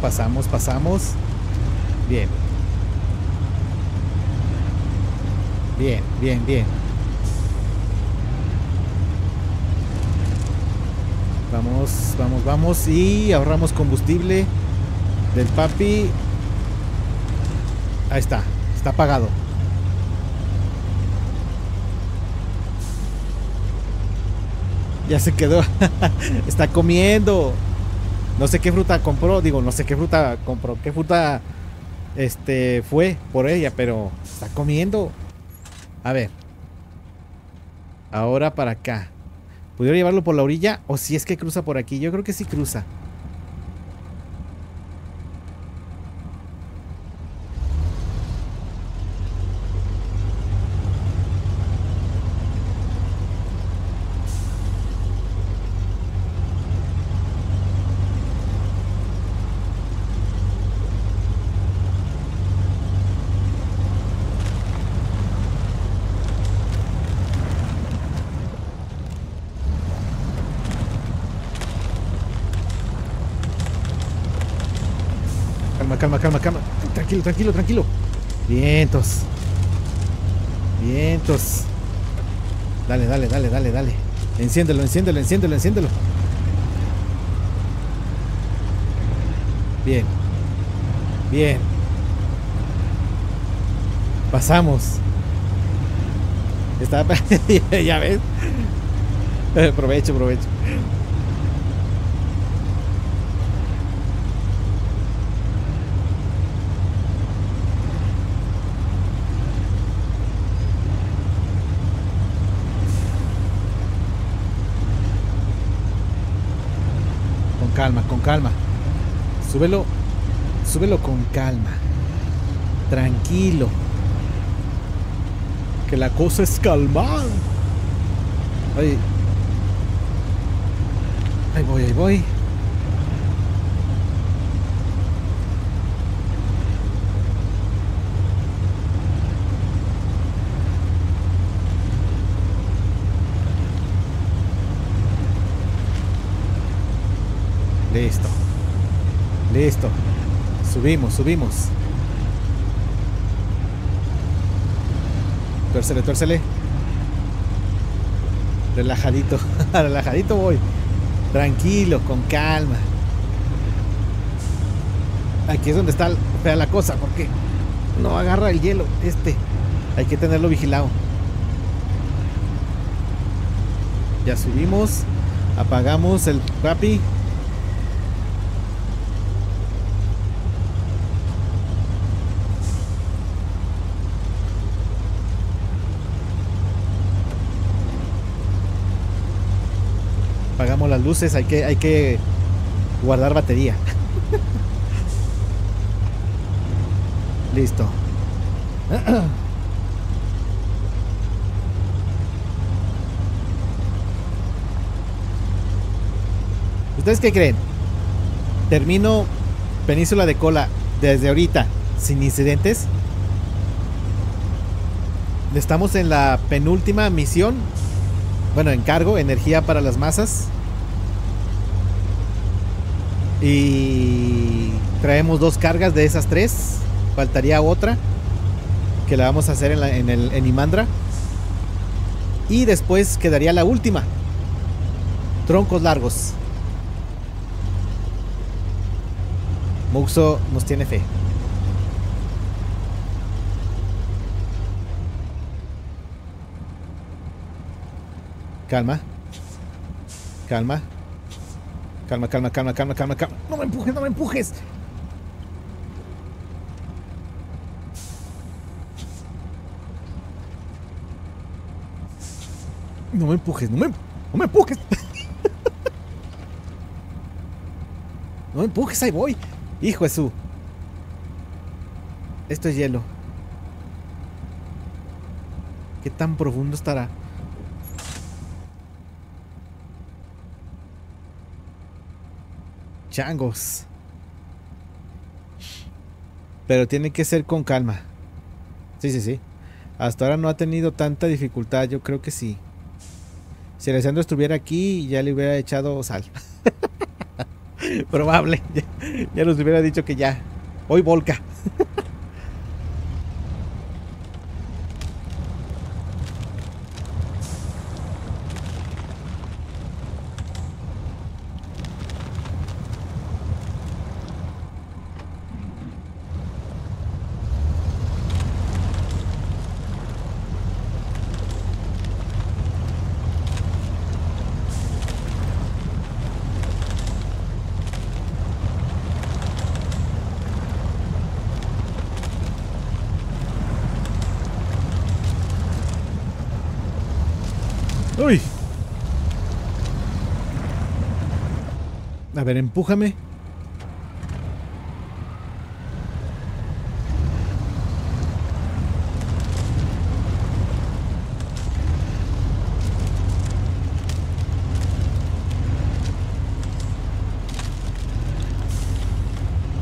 Pasamos, pasamos. Bien. Bien, bien, bien. Vamos, vamos, vamos. Y ahorramos combustible del papi. Ahí está. Está apagado. Ya se quedó. Está comiendo. No sé qué fruta compró, digo, no sé qué fruta compró, qué fruta fue por ella, pero está comiendo. A ver. Ahora para acá. ¿Pudiera llevarlo por la orilla o si es que cruza por aquí? Yo creo que sí cruza. Calma, calma, tranquilo, tranquilo, tranquilo. Vientos. Vientos. Dale, dale, dale, dale, dale. Enciéndelo, enciéndelo, enciéndelo, enciéndelo. Bien. Bien. Pasamos. Está... ya ves. Provecho, provecho. Con calma, con calma. Súbelo, súbelo con calma. Tranquilo. Que la cosa es calmada. Ay. Ahí voy, ahí voy. Listo. Listo. Subimos, subimos. Tuércele, tuércele. Relajadito. Relajadito voy. Tranquilo, con calma. Aquí es donde está fea la cosa, porque no agarra el hielo. Este, hay que tenerlo vigilado. Ya subimos. Apagamos el rapi. Apagamos las luces, hay que guardar batería. Listo. ¿Ustedes qué creen? ¿Termino Península de Cola desde ahorita sin incidentes? Estamos en la penúltima misión. Bueno, encargo, energía para las masas. Y traemos 2 cargas de esas 3. Faltaría otra, que la vamos a hacer en Imandra. Y después quedaría la última. Troncos largos. Muxo nos tiene fe. Calma. Calma. Calma, calma, calma, calma, calma, calma. No me empujes, no me empujes. No me empujes, no me empujes. No me empujes, ahí voy. Hijo de su. Esto es hielo. ¿Qué tan profundo estará? Changos. Pero tiene que ser con calma. Sí, sí, sí. Hasta ahora no ha tenido tanta dificultad. Yo creo que sí. Si Alessandro estuviera aquí, ya le hubiera echado sal. Probable. Ya nos hubiera dicho que ya. Hoy volca. A ver, empújame.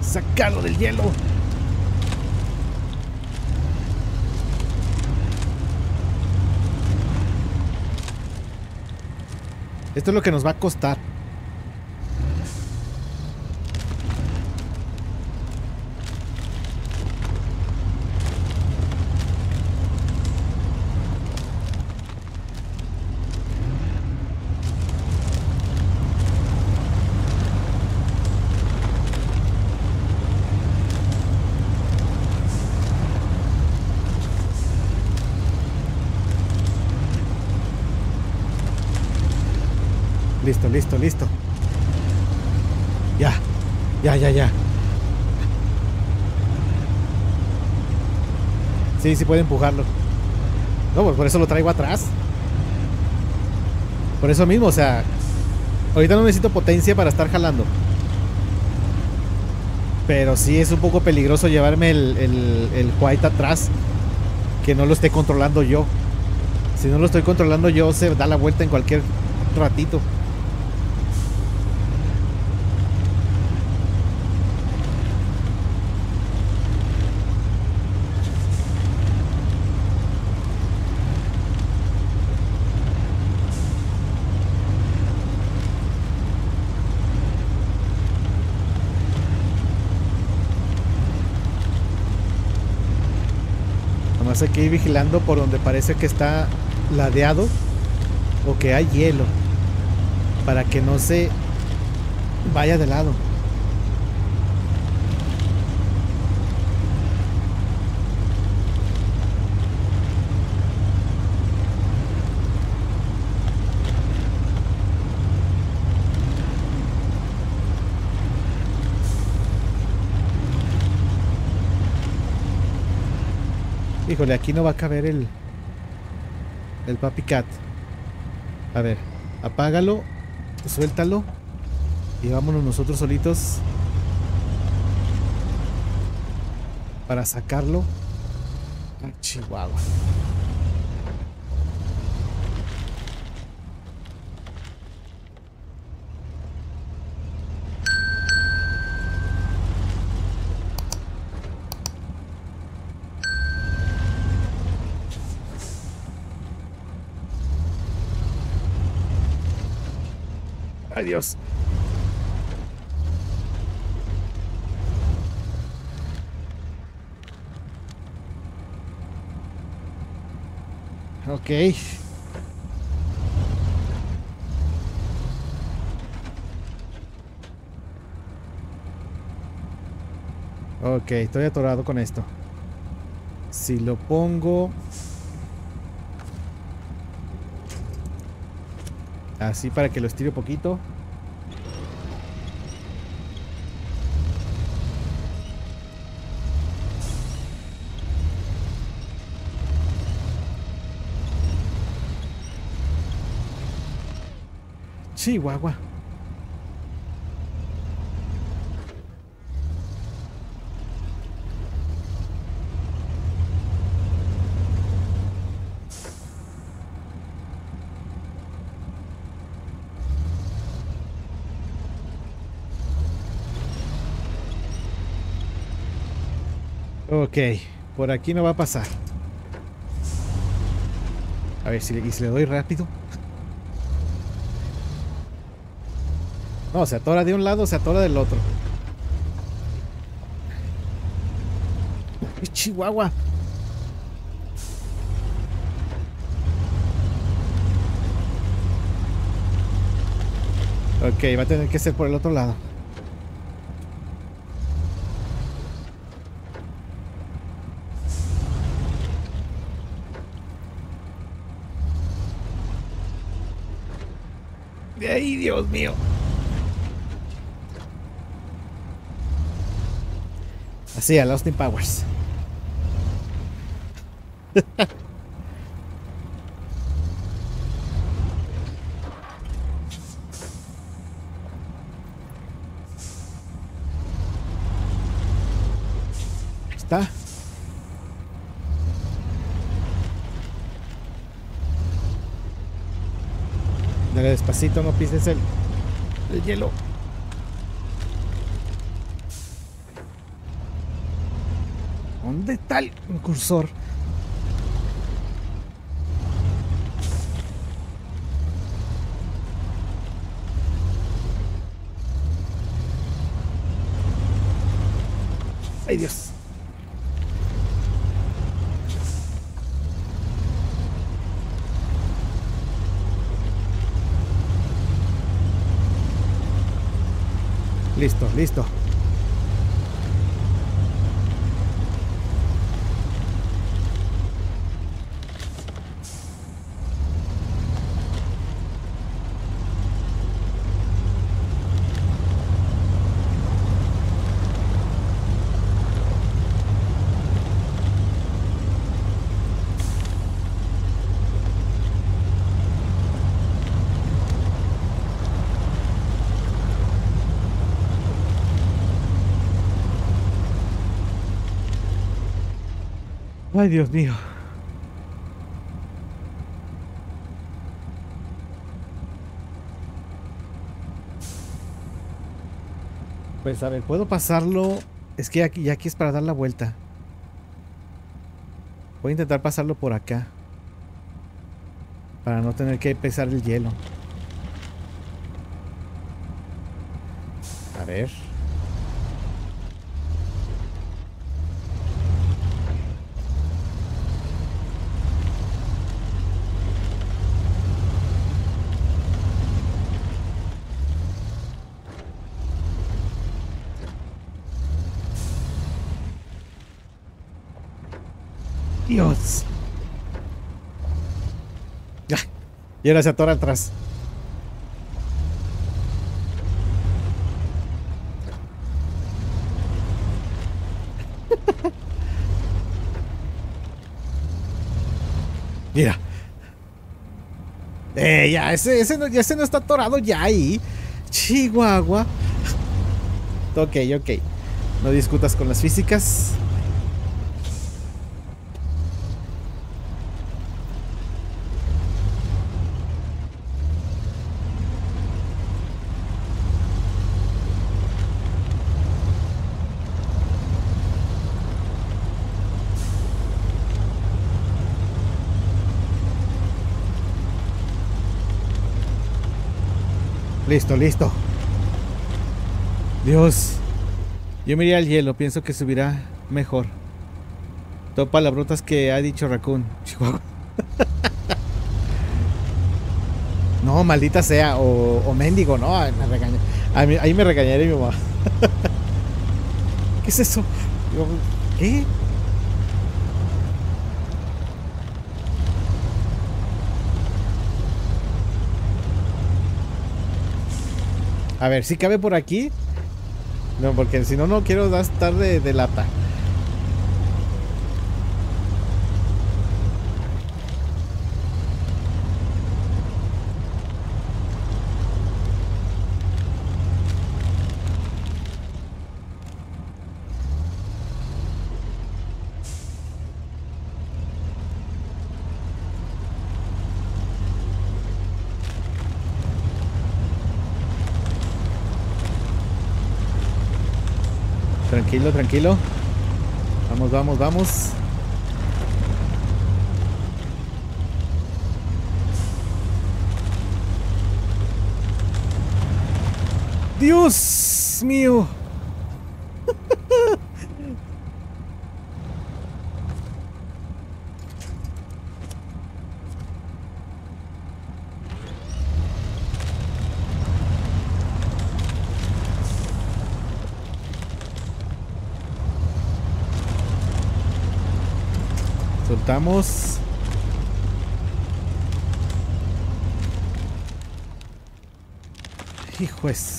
Sacarlo del hielo. Esto es lo que nos va a costar. Listo, listo, listo. Ya, ya, ya, ya. Sí, sí puede empujarlo. No, pues por eso lo traigo atrás. Por eso mismo, o sea, ahorita no necesito potencia para estar jalando. Pero sí es un poco peligroso llevarme el white atrás, que no lo esté controlando yo. Si no lo estoy controlando yo, se da la vuelta en cualquier ratito. Hay que ir vigilando por donde parece que está ladeado o que hay hielo, para que no se vaya de lado. Híjole, aquí no va a caber el Papi Cat. A ver, apágalo, suéltalo y vámonos nosotros solitos para sacarlo. Ay, chihuahua. Dios. Ok. Ok, estoy atorado con esto. Si lo pongo así para que lo estire un poquito. Chihuahua. Ok, por aquí no va a pasar. A ver si le doy rápido. No, se atora de un lado, se atora del otro. Chihuahua. Ok, va a tener que ser por el otro lado. ¡Ay, Dios mío! Sí, a Austin Powers. ¿Está? Dale despacito, no pises el hielo. ¿Dónde está el cursor? ¡Ay, Dios! Listo, listo. Ay, Dios mío. Pues a ver, puedo pasarlo. Es que aquí es para dar la vuelta. Voy a intentar pasarlo por acá, para no tener que pesar el hielo. A ver. Dios. Y ahora se atora atrás. Mira. Ya, ese no está atorado ya ahí. Chihuahua. Ok. No discutas con las físicas. Listo. Dios. Yo miré al hielo. Pienso que subirá mejor. Topa las brotas que ha dicho Raccoon. Chihuahua. No, maldita sea. O mendigo, no. Ahí me regañé. Ahí me regañaré mi mamá. ¿Qué es eso? ¿Qué? A ver, ¿sí cabe por aquí? No, porque si no, no quiero estar de lata. Tranquilo. Vamos. Dios mío. Soltamos. Hijos.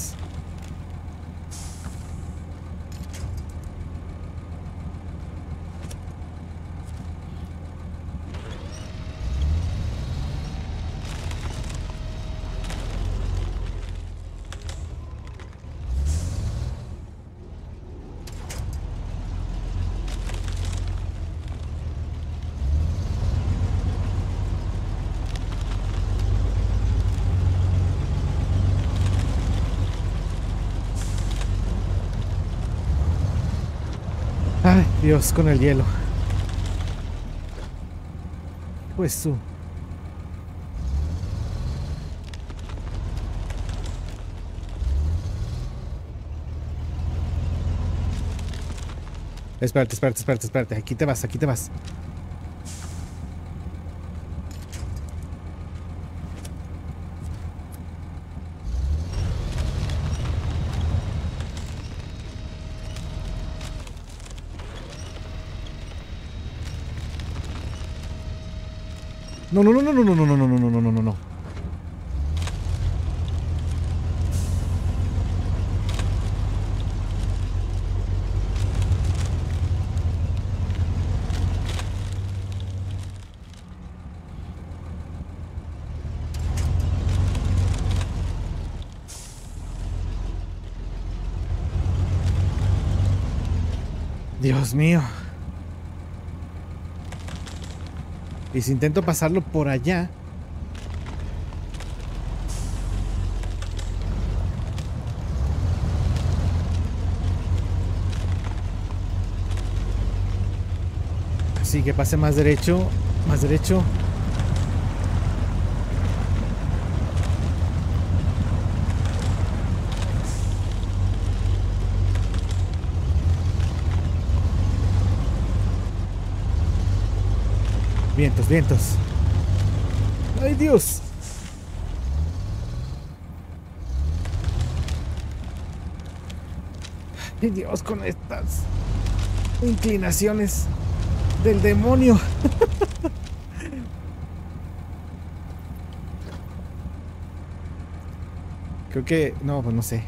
Dios, con el hielo. Pues tú. Espérate. Aquí te vas. No. Dios mío. Y si intento pasarlo por allá... Así que pase más derecho, más derecho. Vientos, vientos. ¡Ay, Dios! ¡Ay, Dios! Con estas inclinaciones del demonio. Creo que... No, pues no sé.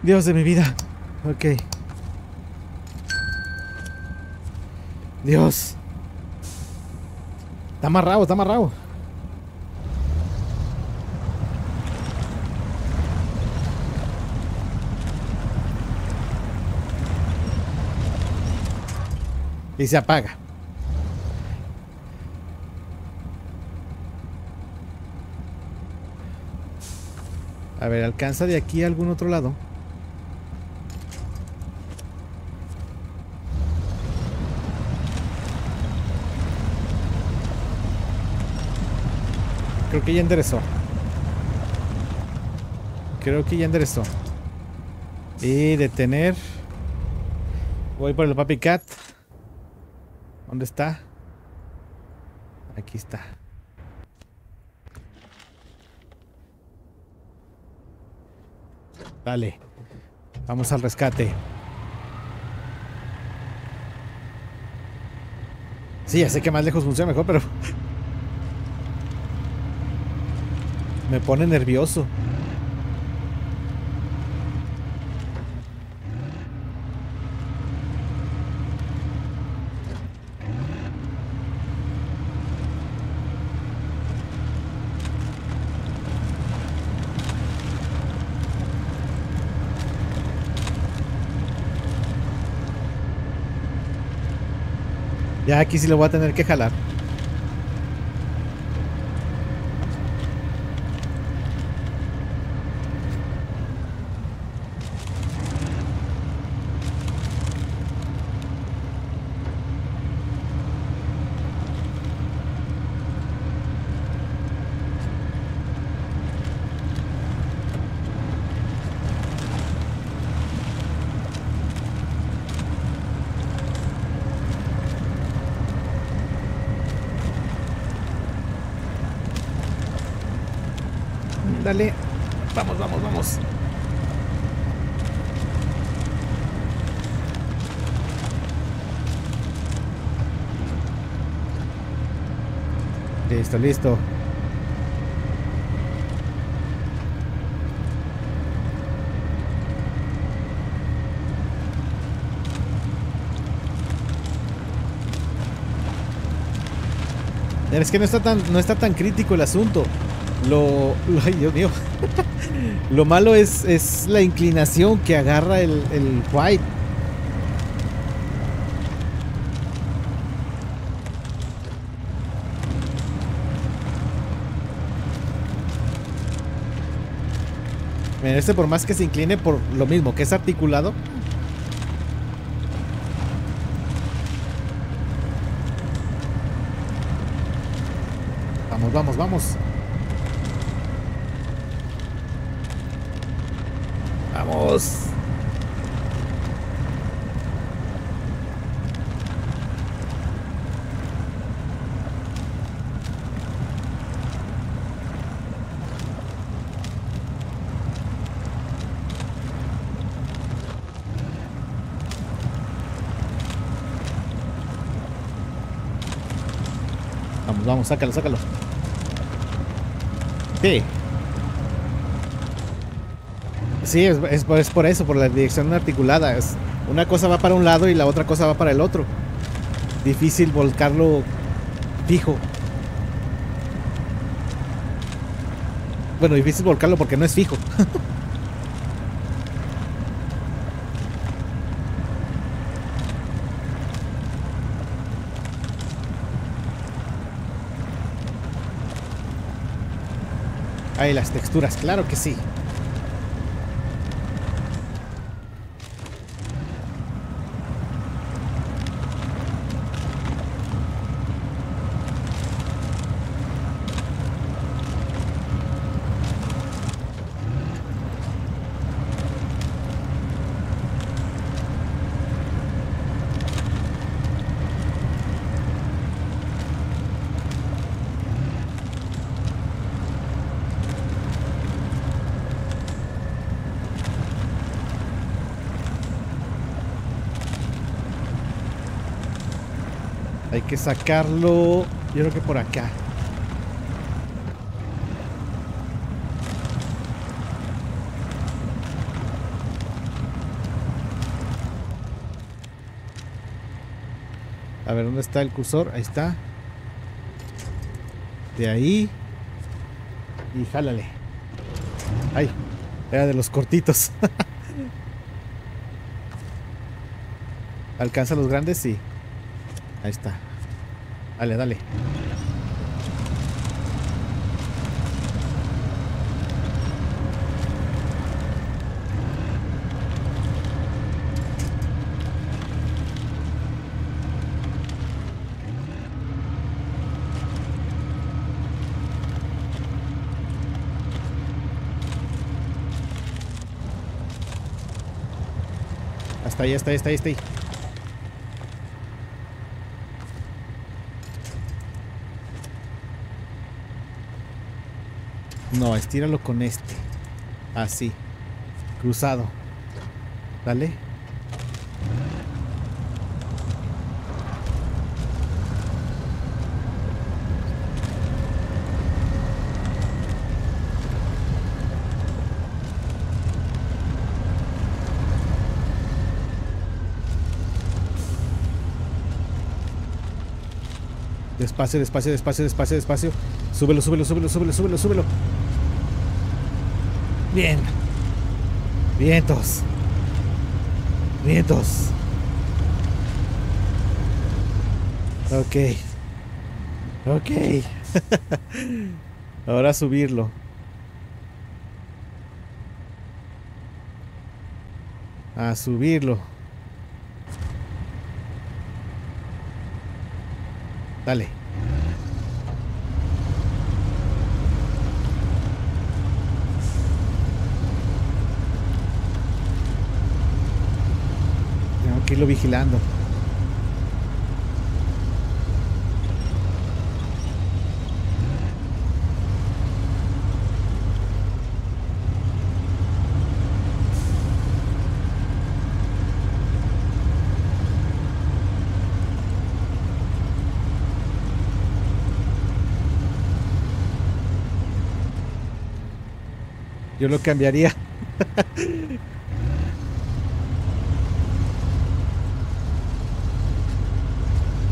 Dios de mi vida. Ok. Dios. Está amarrado, está amarrado. Y se apaga. A ver, ¿alcanza de aquí a algún otro lado? Creo que ya enderezó. Creo que ya enderezó. Y detener. Voy por el Papi Cat. ¿Dónde está? Aquí está. Dale. Vamos al rescate. Sí, ya sé que más lejos funciona mejor, pero... me pone nervioso. Ya aquí sí lo voy a tener que jalar. Dale, vamos, vamos, vamos. Listo, listo. Es que no está tan crítico el asunto. Ay, Dios mío. Lo malo es la inclinación que agarra el white. Mira, este por más que se incline, por lo mismo que es articulado, vamos, vamos, vamos. Vamos, vamos, sácalo, sácalo. Sí. Sí, es por eso, por la dirección articulada. Es, una cosa va para un lado y la otra cosa va para el otro. Difícil volcarlo fijo. Bueno, difícil volcarlo porque no es fijo. Ahí las texturas, claro que sí. Hay que sacarlo, yo creo que por acá. A ver, ¿dónde está el cursor? Ahí está. De ahí. Y jálale. Ay, era de los cortitos. ¿Alcanza los grandes? Sí. Ahí está. Dale, dale. Hasta ahí, hasta ahí, hasta ahí, hasta ahí. No, estíralo con este. Así. Cruzado. Dale. Despacio, despacio, despacio, despacio, despacio. Súbelo, súbelo, súbelo, súbelo, súbelo, súbelo. Bien. Vientos. Vientos. Ok. Ok. Ahora subirlo. A subirlo. Dale. Que irlo vigilando. Yo lo cambiaría.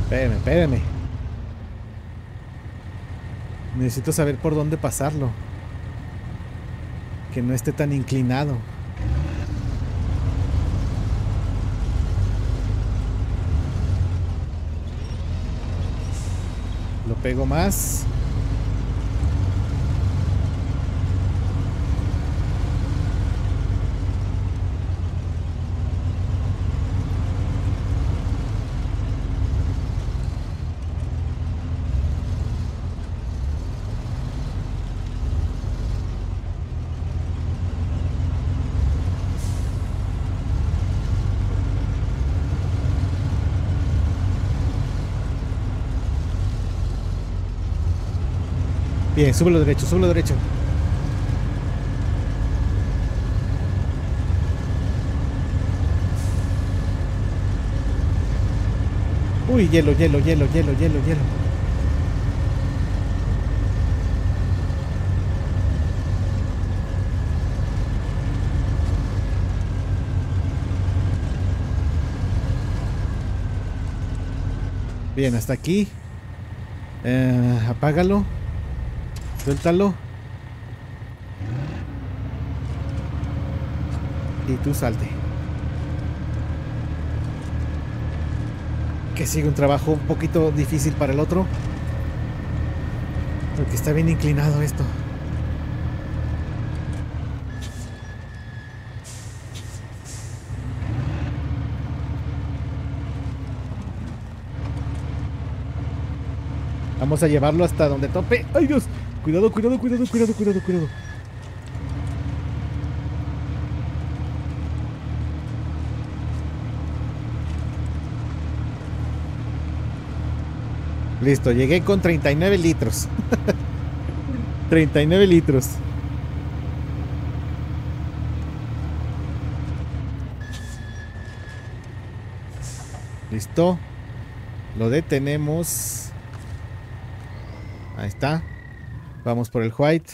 Espérenme, espérenme. Necesito saber por dónde pasarlo. Que no esté tan inclinado. Lo pego más. Bien, súbelo derecho, súbelo derecho. Uy, hielo, hielo, hielo, hielo, hielo, hielo. Bien, hasta aquí. Apágalo. Suéltalo. Y tú salte. Que sigue un trabajo un poquito difícil para el otro. Porque está bien inclinado esto. Vamos a llevarlo hasta donde tope. ¡Ay, Dios! Cuidado, cuidado, cuidado, cuidado, cuidado, cuidado. Listo, llegué con 39 litros. 39 litros. Listo. Lo detenemos. Ahí está. Vamos por el white.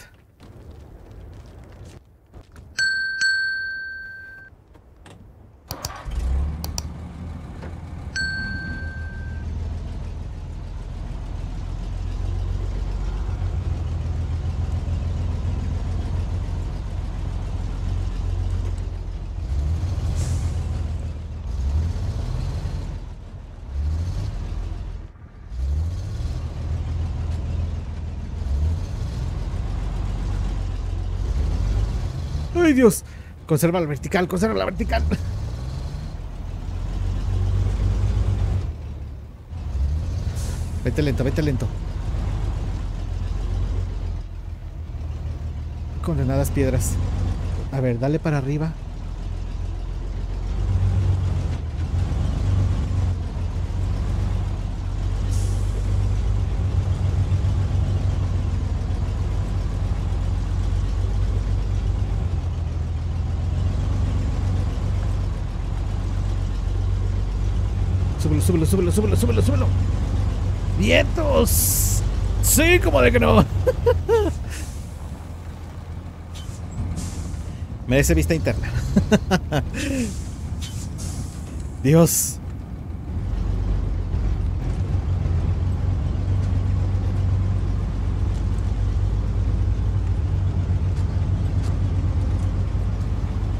Dios, conserva la vertical, conserva la vertical. Vete lento, vete lento. Condenadas piedras. A ver, dale para arriba. Súbelo, súbelo, súbelo, súbelo, súbelo. ¡Vientos! Sí, como de que no. Merece vista interna. Dios.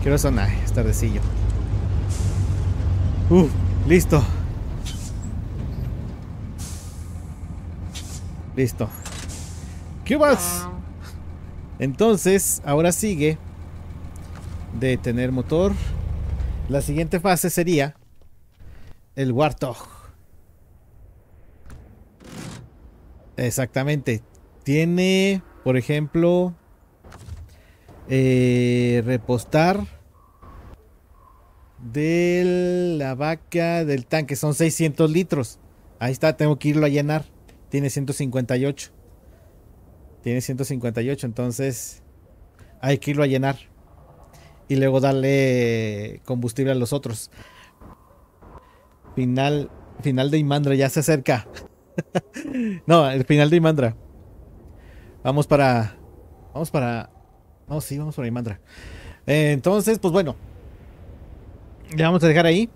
Quiero sonar, es tardecillo. Listo. Listo. ¿Qué más? Entonces, ahora sigue detener motor. La siguiente fase sería el Warthog. Exactamente. Tiene, por ejemplo, repostar de la vaca del tanque. Son 600 litros. Ahí está, tengo que irlo a llenar. Tiene 158. Tiene 158, entonces hay que irlo a llenar. Y luego darle combustible a los otros. Final de Imandra, ya se acerca. No, el final de Imandra. Vamos para... vamos para Imandra. Entonces, pues bueno. Ya vamos a dejar ahí.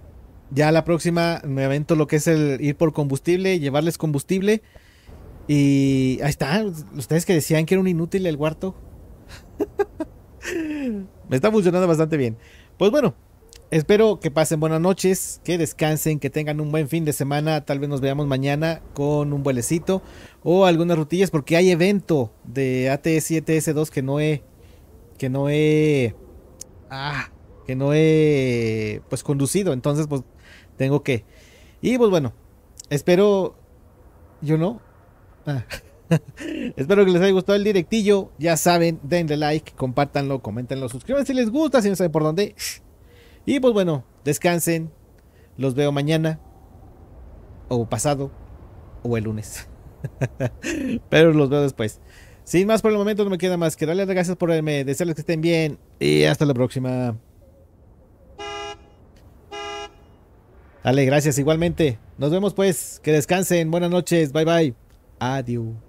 Ya la próxima me avento lo que es el ir por combustible, llevarles combustible. Y ahí está. Ustedes que decían que era un inútil el Warthog. Me está funcionando bastante bien. Pues bueno, espero que pasen buenas noches, que descansen, que tengan un buen fin de semana. Tal vez nos veamos mañana con un vuelecito o algunas rutillas, porque hay evento de ATS y ETS-2 que no he pues conducido. Entonces pues tengo que. Y pues bueno, espero. Espero que les haya gustado el directillo. Ya saben, denle like, compártanlo, coméntenlo, suscríbanse si les gusta, si no saben por dónde. Y pues bueno, descansen. Los veo mañana o pasado o el lunes. Pero los veo después. Sin más por el momento, no me queda más que darles las gracias por verme, desearles que estén bien y hasta la próxima. Dale, gracias igualmente. Nos vemos pues. Que descansen. Buenas noches. Bye bye. Adiós.